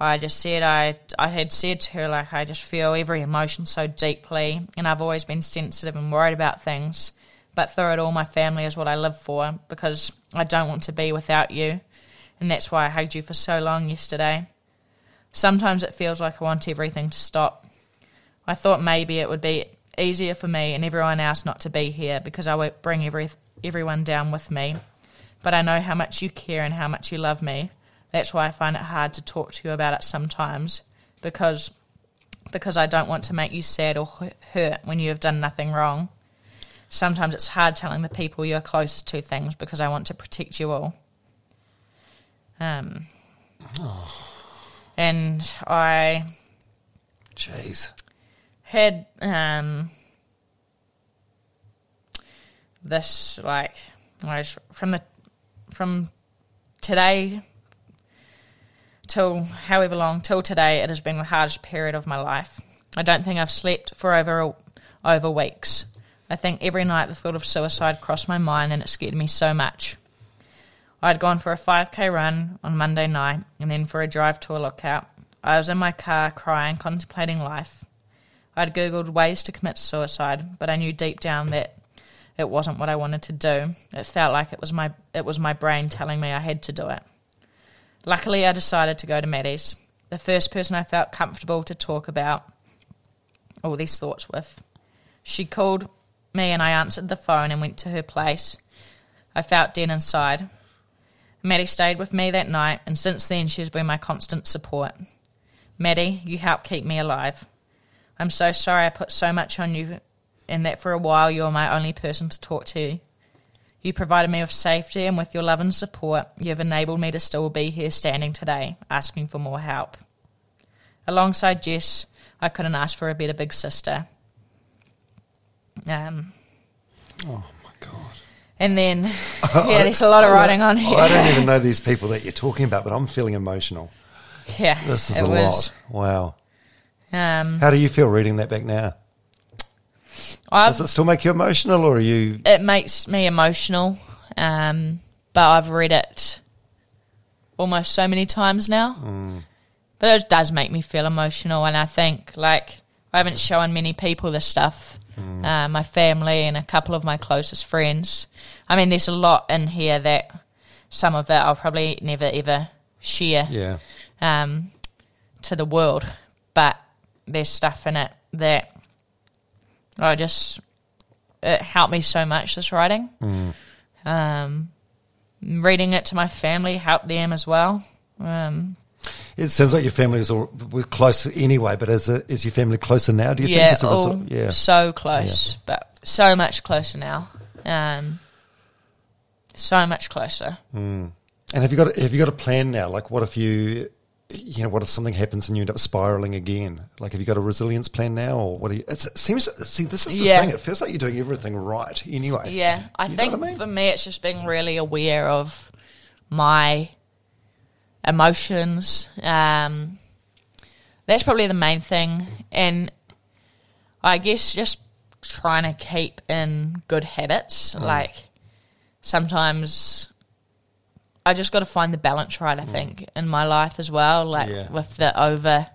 I just said I I had said to her, like, I just feel every emotion so deeply, and I've always been sensitive and worried about things, but through it all, my family is what I live for, because I don't want to be without you, and that's why I hugged you for so long yesterday. Sometimes it feels like I want everything to stop. I thought maybe it would be easier for me and everyone else not to be here, because I won't bring every everyone down with me, but I know how much you care and how much you love me. That's why I find it hard to talk to you about it sometimes, because because I don't want to make you sad or hurt when you have done nothing wrong. Sometimes it's hard telling the people you're closest to things, because I want to protect you all. Um, oh. And I... Jeez. Had um, this like I was from the from today till however long till today, it has been the hardest period of my life. I don't think I've slept for over over weeks. I think every night the thought of suicide crossed my mind, and it scared me so much. I'd gone for a five K run on Monday night, and then for a drive to a lookout. I was in my car crying, contemplating life. I'd Googled ways to commit suicide, but I knew deep down that it wasn't what I wanted to do. It felt like it was my it was my brain telling me I had to do it. Luckily, I decided to go to Maddie's, the first person I felt comfortable to talk about all these thoughts with. She called me, and I answered the phone and went to her place. I felt dead inside. Maddie stayed with me that night, and since then she's been my constant support. Maddie, you helped keep me alive. I'm so sorry I put so much on you, and that for a while you were my only person to talk to. You provided me with safety, and with your love and support, you have enabled me to still be here standing today, asking for more help. Alongside Jess, I couldn't ask for a better big sister. Um. Oh, my God. And then, yeah, there's a lot of writing on here. I don't even know these people that you're talking about, but I'm feeling emotional. Yeah. This is a lot. Wow. Um, How do you feel reading that back now? I've, Does it still make you emotional, or are you... It makes me emotional, um, but I've read it almost so many times now mm. But it does make me feel emotional, and I think, like, I haven't shown many people this stuff. Mm. Uh, my family and a couple of my closest friends. I mean, there's a lot in here that some of it I'll probably never ever share yeah. um, to the world, but there's stuff in it that I just it helped me so much. This writing, mm. um, reading it to my family helped them as well. Um, It sounds like your family was all, was close anyway, but is it, is your family closer now? Do you yeah, think? It's all, yeah, so close, yeah. but so much closer now. Um, so much closer. Mm. And have you got have you got a plan now? Like, what if you, you know, what if something happens and you end up spiralling again? Like, have you got a resilience plan now, or what? Do you, it's, it seems see this is the yeah. thing. It feels like you're doing everything right anyway. Yeah, I you think I mean? for me, it's just being really aware of my emotions. Um, that's probably the main thing, and I guess just trying to keep in good habits. Mm. Like, sometimes I just got to find the balance right, I think, mm. in my life as well. Like, yeah. with the over,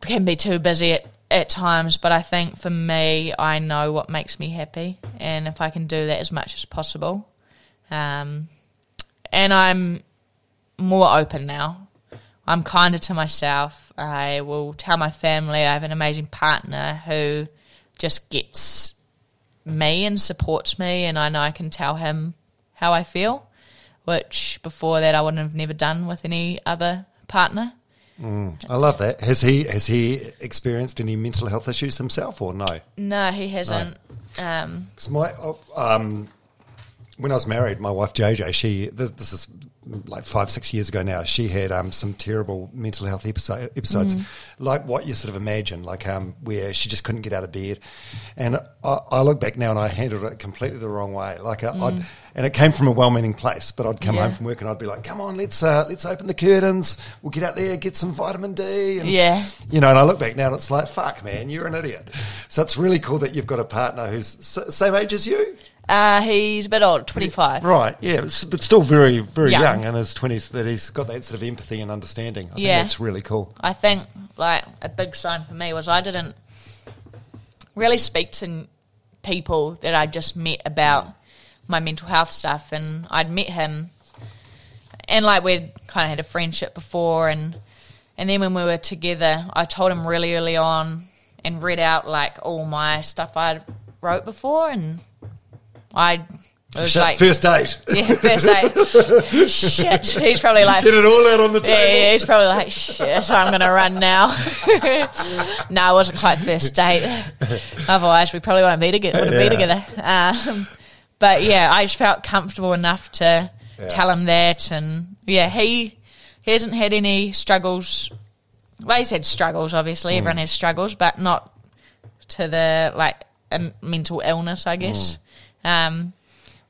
can be too busy at, at times, but I think for me, I know what makes me happy, and if I can do that as much as possible. Um, and I'm more open now. I'm kinder to myself. I will tell my family. I have an amazing partner who just gets me and supports me, and I know I can tell him how I feel, which before that I wouldn't have never done with any other partner. Mm, I love that. Has he has he experienced any mental health issues himself, or no? No, he hasn't. No. Um, my um, when I was married, my wife J J, she this, this is. like five, six years ago now, she had um, some terrible mental health episode, episodes, mm. like what you sort of imagine, like um, where she just couldn't get out of bed. And I, I look back now and I handled it completely the wrong way. Like, I, mm. I'd, and it came from a well-meaning place, but I'd come yeah. home from work and I'd be like, come on, let's uh, let's open the curtains, we'll get out there, get some vitamin D. And, yeah. you know, and I look back now and it's like, fuck, man, you're an idiot. So it's really cool that you've got a partner who's same age as you. Uh, he's a bit old, twenty-five. Right, yeah, but still very, very young, young in his twenties, that he's got that sort of empathy and understanding. I yeah. think that's really cool. I think, like, a big sign for me was I didn't really speak to people that I just met about my mental health stuff, and I'd met him, and, like, we'd kind of had a friendship before, and, and then when we were together, I told him really early on and read out, like, all my stuff I wrote before, and I it was Shut, like first date. Yeah, first date. Shit, he's probably like, get it all out on the table. Yeah, yeah, he's probably like, shit, I'm gonna run now. No, it wasn't quite first date. Otherwise, we probably won't be together. Wouldn't yeah. be together. Um, but yeah, I just felt comfortable enough to yeah. tell him that, and yeah, he he hasn't had any struggles. Well, he's had struggles, obviously. Mm. Everyone has struggles, but not to the like a mental illness, I guess. Mm. Um,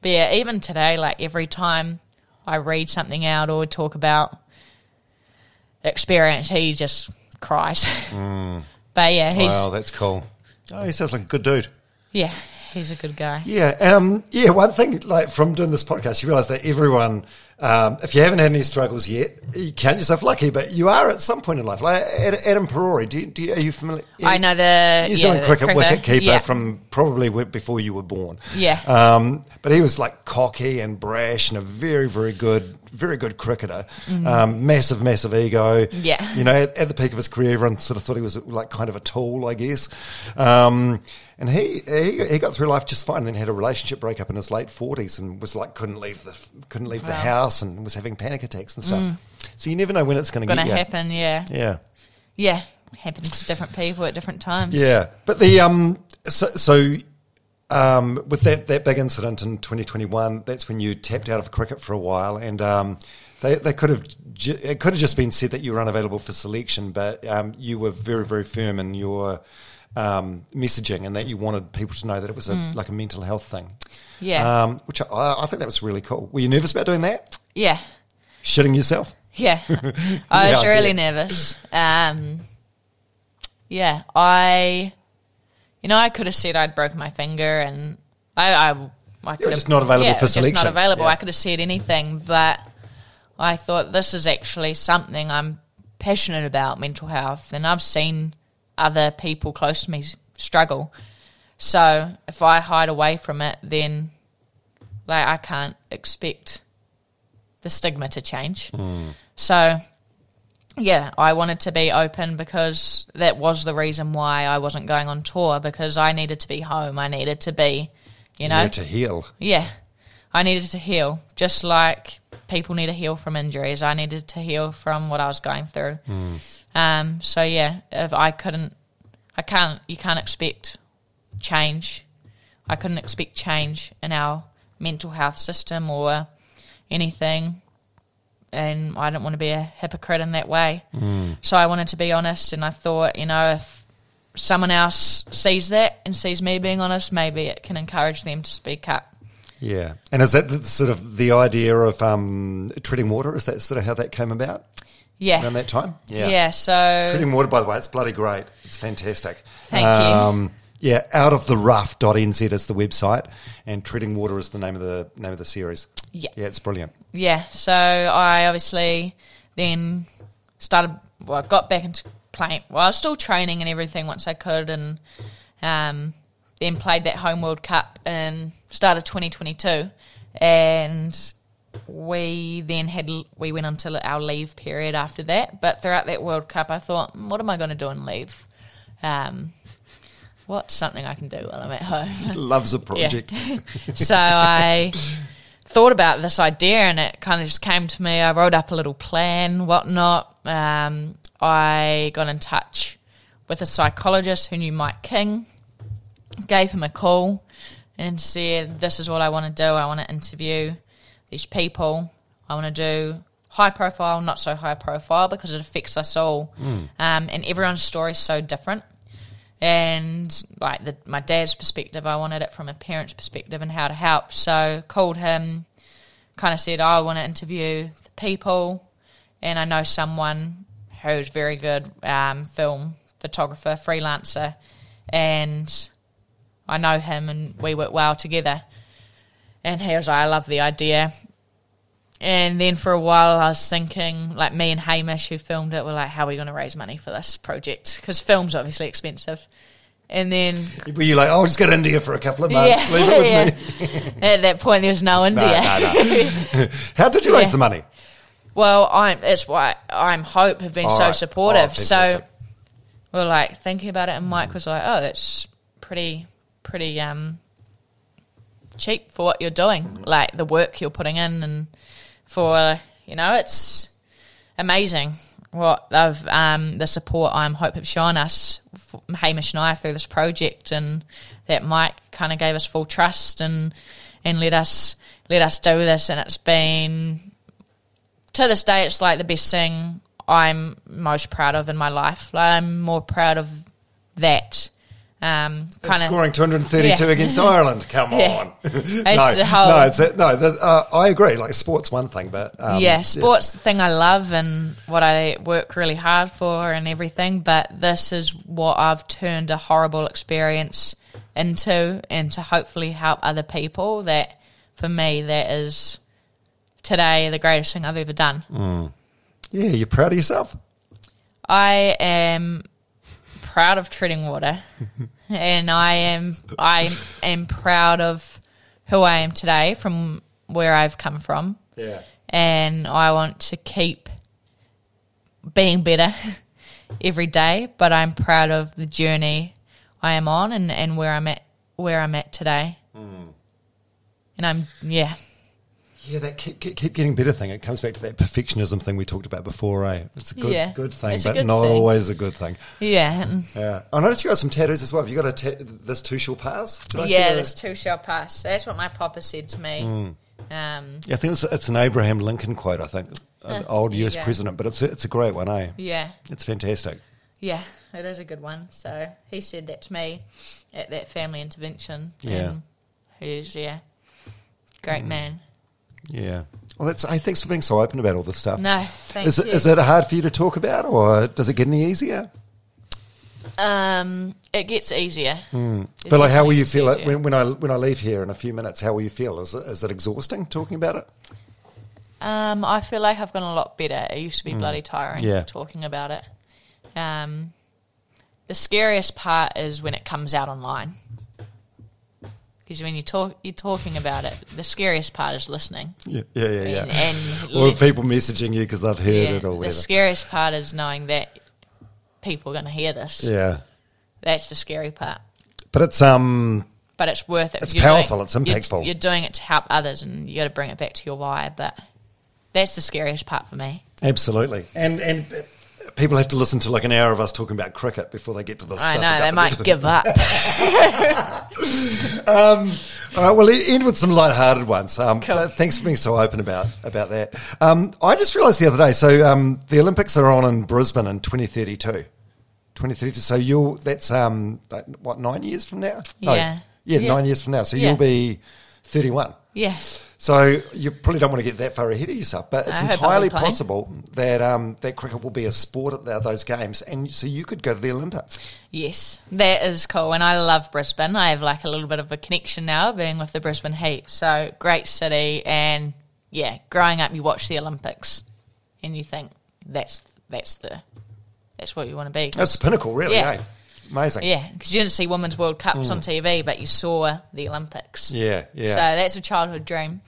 but yeah, even today, like every time I read something out or talk about the experience, he just cries. Mm. But yeah, he's wow, that's cool. Oh, he sounds like a good dude. Yeah, he's a good guy. Yeah, um, yeah. One thing, like from doing this podcast, you realise that everyone, um, if you haven't had any struggles yet, you count yourself lucky, but you are at some point in life. Like Adam Parori, do you, do you, are you familiar? I know the New Zealand yeah, cricket wicketkeeper yeah. from probably before you were born. Yeah. Um, but he was like cocky and brash and a very, very good, very good cricketer. Mm-hmm. um, massive, massive ego. Yeah. You know, at, at the peak of his career, everyone sort of thought he was like kind of a tool, I guess. Um, and he, he he got through life just fine, and then had a relationship breakup in his late forties, and was like couldn't leave the couldn't leave wow. the house, and was having panic attacks and stuff. Mm. So you never know when it's going to get you. happen, yeah, yeah, yeah. It happens to different people at different times. Yeah, but the um, so, so um, with that that big incident in twenty twenty-one, that's when you tapped out of cricket for a while, and um. They, they could have it could have just been said that you were unavailable for selection, but um, you were very, very firm in your um, messaging, and that you wanted people to know that it was a, mm. like a mental health thing. Yeah, um, which I, I think that was really cool. Were you nervous about doing that? Yeah, shitting yourself. Yeah, I was yeah, really yeah. nervous. Um, yeah, I, you know, I could have said I'd broken my finger, and I, I, I could have just not available yeah, for selection. Just not available. Yeah. I could have said anything, but I thought this is actually something I'm passionate about mental health, and I've seen other people close to me struggle. So if I hide away from it, then like I can't expect the stigma to change. Mm. So yeah, I wanted to be open because that was the reason why I wasn't going on tour, because I needed to be home. I needed to be, you know. You needed to heal. Yeah. I needed to heal, just like people need to heal from injuries. I needed to heal from what I was going through. Mm. Um, so, yeah, if I couldn't – I can't – you can't expect change. I couldn't expect change in our mental health system or anything, and I didn't want to be a hypocrite in that way. Mm. So I wanted to be honest, and I thought, you know, if someone else sees that and sees me being honest, maybe it can encourage them to speak up. Yeah. And is that the, sort of the idea of um, Treading Water? Is that sort of how that came about? Yeah. Around that time? Yeah. Yeah, so... Treading Water, by the way, it's bloody great. It's fantastic. Thank um, you. Yeah, out of the rough dot n z is the website, and Treading Water is the name of the name of the series. Yeah. Yeah, it's brilliant. Yeah, so I obviously then started... Well, I got back into playing... Well, I was still training and everything once I could, and... Um, then played that home World Cup and started twenty twenty-two, and we then had we went until our leave period after that. But throughout that World Cup, I thought, what am I going to do on leave? Um, what's something I can do while I'm at home? Loves a project. Yeah. So I thought about this idea, and it kind of just came to me. I wrote up a little plan, whatnot. Um, I got in touch with a psychologist who knew Mike King. Gave him a call and said, this is what I want to do. I want to interview these people. I want to do high profile, not so high profile, because it affects us all. Mm. Um, and everyone's story is so different. And like the, my dad's perspective, I wanted it from a parent's perspective and how to help. So called him, kind of said, oh, I want to interview the people. And I know someone who's very good um, film photographer, freelancer, and... I know him and we work well together. And he was like, I love the idea. And then for a while I was thinking, like me and Hamish who filmed it were like, how are we going to raise money for this project? Because film's obviously expensive. And then... Were you like, oh, I'll just go to India for a couple of months. Yeah, leave it with yeah. me. At that point there was no India. No, no, no. How did you yeah. raise the money? Well, I'm. It's why I'm Hope have been All so right. supportive. Oh, so we're like thinking about it, and Mike was like, oh, that's pretty... pretty um cheap for what you're doing, like the work you're putting in, and for, you know, it's amazing what they've um the support I'm Hope have shown us, Hamish and I, through this project, and that Mike kind of gave us full trust and and let us let us do this. And it's been, to this day, it's like the best thing I'm most proud of in my life. Like, I'm more proud of that. Um, kind of scoring two hundred thirty-two yeah. against Ireland. Come yeah. on, no, no, it's a, no. The, uh, I agree. Like, sport's one thing, but um, yeah, sports yeah. the thing I love and what I work really hard for and everything. But this is what I've turned a horrible experience into, and to hopefully help other people. That for me, that is today the greatest thing I've ever done. Mm. Yeah, you're proud of yourself. I am. Proud of Treading Water, and I am I am proud of who I am today from where I've come from. Yeah, and I want to keep being better every day. But I'm proud of the journey I am on, and, and where I'm at where I'm at today. Mm. And I'm yeah. Yeah, that keep, keep keep getting better thing. It comes back to that perfectionism thing we talked about before, eh? It's a good yeah, good thing, but good not thing. always a good thing. Yeah. Yeah. I noticed you got some tattoos as well. Have you got a ta this two shall pass? Did yeah, this two shall pass. That's what my papa said to me. Mm. Um, yeah, I think it's, it's an Abraham Lincoln quote. I think an old U S yeah. president, but it's a, it's a great one, eh? Yeah, it's fantastic. Yeah, it is a good one. So he said that to me at that family intervention. Yeah, who's yeah, great mm. man. Yeah. Well, that's. I hey, thanks for being so open about all this stuff. No, thank is it, you. Is it hard for you to talk about, or does it get any easier? Um, it gets easier. Mm. It but like, how will you feel it when, when I when I leave here in a few minutes? How will you feel? Is it, is it exhausting talking about it? Um, I feel like I've gotten a lot better. It used to be mm. bloody tiring yeah. talking about it. Um, the scariest part is when it comes out online. Because when you talk, you're talking about it, the scariest part is listening. Yeah, yeah, yeah. yeah. And, and or people messaging you because they've heard yeah, it or whatever. The scariest part is knowing that people are going to hear this. Yeah. That's the scary part. But it's um. But it's worth it. It's you're powerful. Doing, it's impactful. You're, you're doing it to help others, and you got to bring it back to your why. But that's the scariest part for me. Absolutely, and and people have to listen to like an hour of us talking about cricket before they get to this. I stuff know they might the give up. um, all right, well, end with some lighthearted ones. Um, cool. Thanks for being so open about about that. Um, I just realised the other day. So um, the Olympics are on in Brisbane in twenty thirty-two. twenty thirty-two. So you'll that's um what nine years from now? No, yeah. yeah, yeah, nine years from now. So yeah. you'll be thirty-one. Yes. So you probably don't want to get that far ahead of yourself, but it's I entirely possible that um that cricket will be a sport at the, those games, and so you could go to the Olympics. Yes, that is cool, and I love Brisbane. I have like a little bit of a connection now, being with the Brisbane Heat. So great city, and yeah, growing up you watch the Olympics, and you think that's that's the. That's what you want to be. That's the pinnacle, really, yeah. eh? Amazing. Yeah, because you didn't see Women's World Cups mm. on T V, but you saw the Olympics. Yeah, yeah. So that's a childhood dream.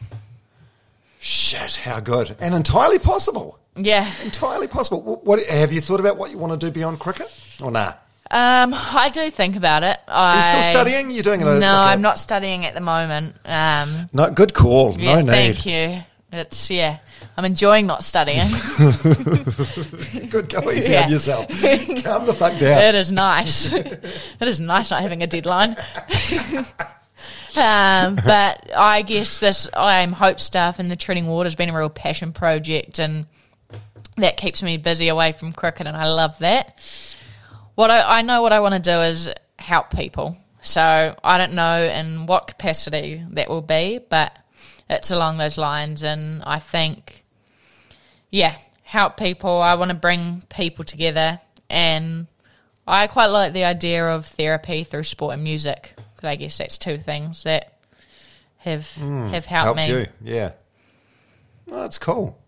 Shit, how good. And entirely possible. Yeah. Entirely possible. What, what have you thought about what you want to do beyond cricket or nah? Um, I do think about it. I, Are you still studying? You're doing it over No, like I'm a, not studying at the moment. Um, no, good call. Yeah, no need. Thank you. It's, yeah, I'm enjoying not studying. Good, go easy yeah. on yourself. Calm the fuck down. It is nice. It is nice not having a deadline. um, but I guess this I'm Hope stuff and the Treading Water has been a real passion project, and that keeps me busy away from cricket, and I love that. What I, I know what I want to do is help people. So I don't know in what capacity that will be, but it's along those lines, and I think, yeah, help people. I want to bring people together, and I quite like the idea of therapy through sport and music, because I guess that's two things that have mm, have helped, helped me. You, yeah. Well, that's cool.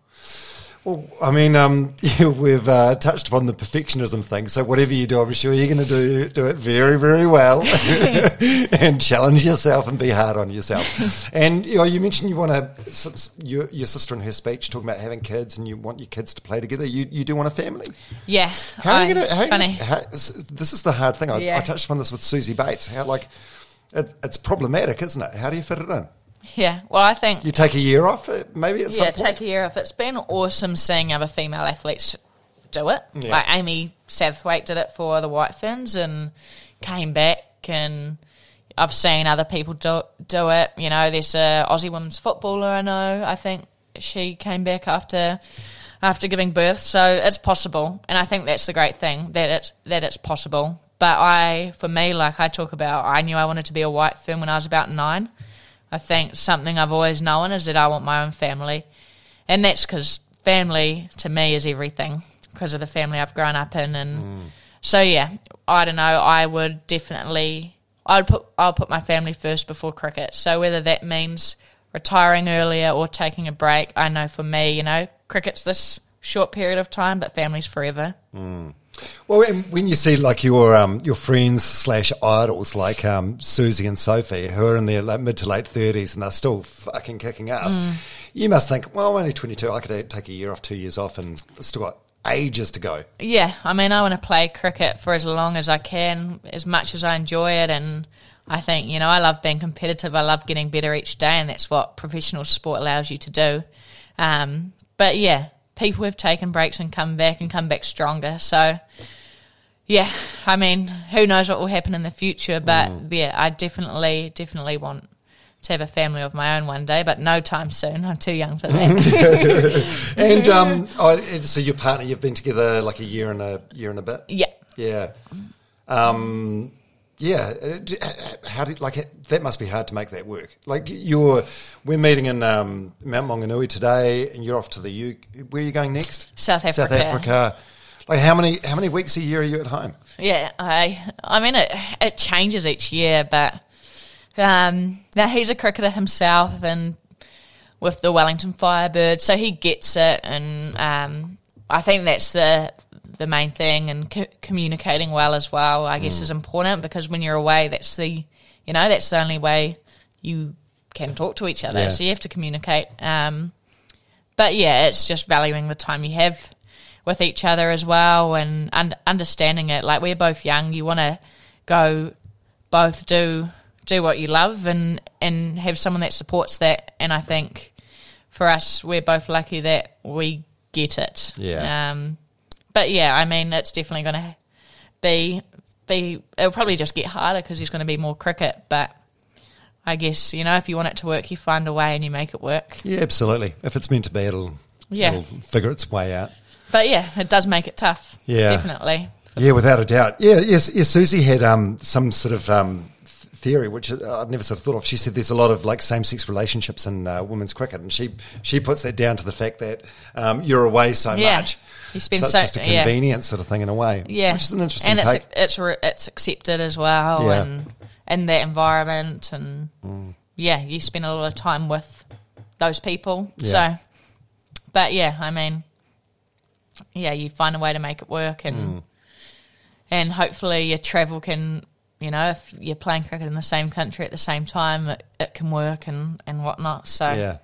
Well, I mean, um, yeah, we've uh, touched upon the perfectionism thing, so whatever you do, I'm sure you're going to do do it very, very well and challenge yourself and be hard on yourself. And you know, you mentioned you want to your, your sister in her speech talking about having kids, and you want your kids to play together. You you do want a family, yeah. How I, are you going to? This is the hard thing. I, yeah. I touched upon this with Susie Bates. How like it, it's problematic, isn't it? How do you fit it in? Yeah, well, I think... You take a year off, maybe, at yeah, some point? Yeah, take a year off. It's been awesome seeing other female athletes do it. Yeah. Like, Amy Satterthwaite did it for the White Ferns and came back, and I've seen other people do, do it. You know, there's an Aussie women's footballer I know. I think she came back after after giving birth. So it's possible, and I think that's the great thing, that it's, that it's possible. But I, for me, like I talk about, I knew I wanted to be a White Fern when I was about nine. I think something I've always known is that I want my own family, and that's because family to me is everything because of the family I've grown up in, and mm. so yeah, I don't know. I would definitely, I'd put, I'll put my family first before cricket. So whether that means retiring earlier or taking a break, I know for me, you know, cricket's this short period of time, but family's forever. Mm. Well, when you see like your um, your friends slash idols like um, Susie and Sophie, who are in their like, mid to late thirties and they're still fucking kicking ass, mm. you must think, well, I'm only twenty-two. I could take a year off, two years off, and still got ages to go. Yeah, I mean, I want to play cricket for as long as I can, as much as I enjoy it, and I think, you know, I love being competitive. I love getting better each day, and that's what professional sport allows you to do. Um, but yeah. People have taken breaks and come back and come back stronger. So, yeah, I mean, who knows what will happen in the future. But, mm. yeah, I definitely, definitely want to have a family of my own one day, but no time soon. I'm too young for that. And um, oh, so your partner, you've been together like a year and a year and a bit? Yeah. Yeah. Um, yeah. How did, like, that must be hard to make that work. Like, you're, we're meeting in um, Mount Maunganui today, and you're off to the U K. Where are you going next? South Africa. South Africa. Like, how many how many weeks a year are you at home? Yeah, I I mean, it it changes each year, but um, now he's a cricketer himself, and with the Wellington Firebird, so he gets it, and um, I think that's the the main thing, and co- communicating well as well, I guess, mm. is important, because when you're away, that's the you know that's the only way you can talk to each other, yeah. so you have to communicate. Um, but yeah, it's just valuing the time you have with each other as well, and un- understanding it. Like, we're both young, you want to go both do do what you love, and and have someone that supports that, and I think for us, we're both lucky that we get it. Yeah. Um, but yeah, I mean, it's definitely going to be be it'll probably just get harder because there's going to be more cricket, but I guess, you know, if you want it to work, you find a way and you make it work. Yeah, absolutely. If it's meant to be, it'll, yeah. it'll figure its way out. But yeah, it does make it tough. Yeah. Definitely. Yeah, without a doubt. Yeah, yes, yes. Susie had um, some sort of um, theory, which I'd never sort of thought of. She said there's a lot of like same-sex relationships in uh, women's cricket, and she she puts that down to the fact that um, you're away so yeah. much. You spend so, so it's just a convenience yeah. sort of thing in a way. Yeah. Which is an interesting and take. And it's, it's, it's accepted as well yeah. and in that environment, and mm. yeah, you spend a lot of time with those people. Yeah. So, but yeah, I mean, yeah, you find a way to make it work, and... Mm. And hopefully your travel can, you know, if you're playing cricket in the same country at the same time, it, it can work and, and whatnot. So, yeah.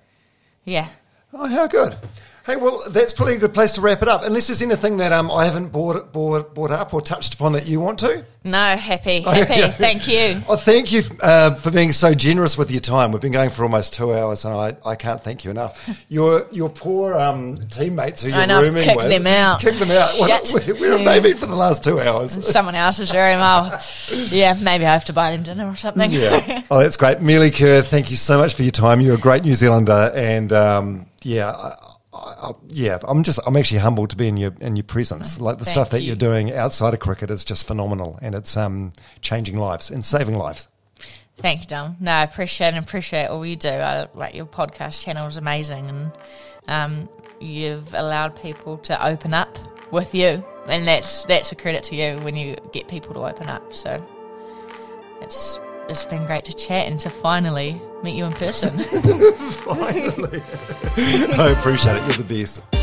yeah. Oh, how good. Hey, well, that's probably a good place to wrap it up, unless there's anything that um I haven't brought, brought, brought up or touched upon that you want to. No, happy, happy. yeah. Thank you. Oh, thank you uh, for being so generous with your time. We've been going for almost two hours, and I, I can't thank you enough. Your your poor um, teammates who you're I know, rooming kick with. Kick them out. Kick them out. What, where where yeah. have they been for the last two hours? In someone else's room. I'll, yeah, maybe I have to buy them dinner or something. Yeah. Oh, that's great. Melie Kerr, thank you so much for your time. You're a great New Zealander, and um, yeah. I, I, yeah, I'm just I'm actually humbled to be in your in your presence. Like the Thank stuff that you. you're doing outside of cricket is just phenomenal, and it's um changing lives and saving lives. Thank you, Dom. No, I appreciate and appreciate all you do. I, like your podcast channel is amazing, and um you've allowed people to open up with you, and that's that's a credit to you when you get people to open up. So it's it's been great to chat and to finally meet you in person. Finally. I appreciate it. You're the best.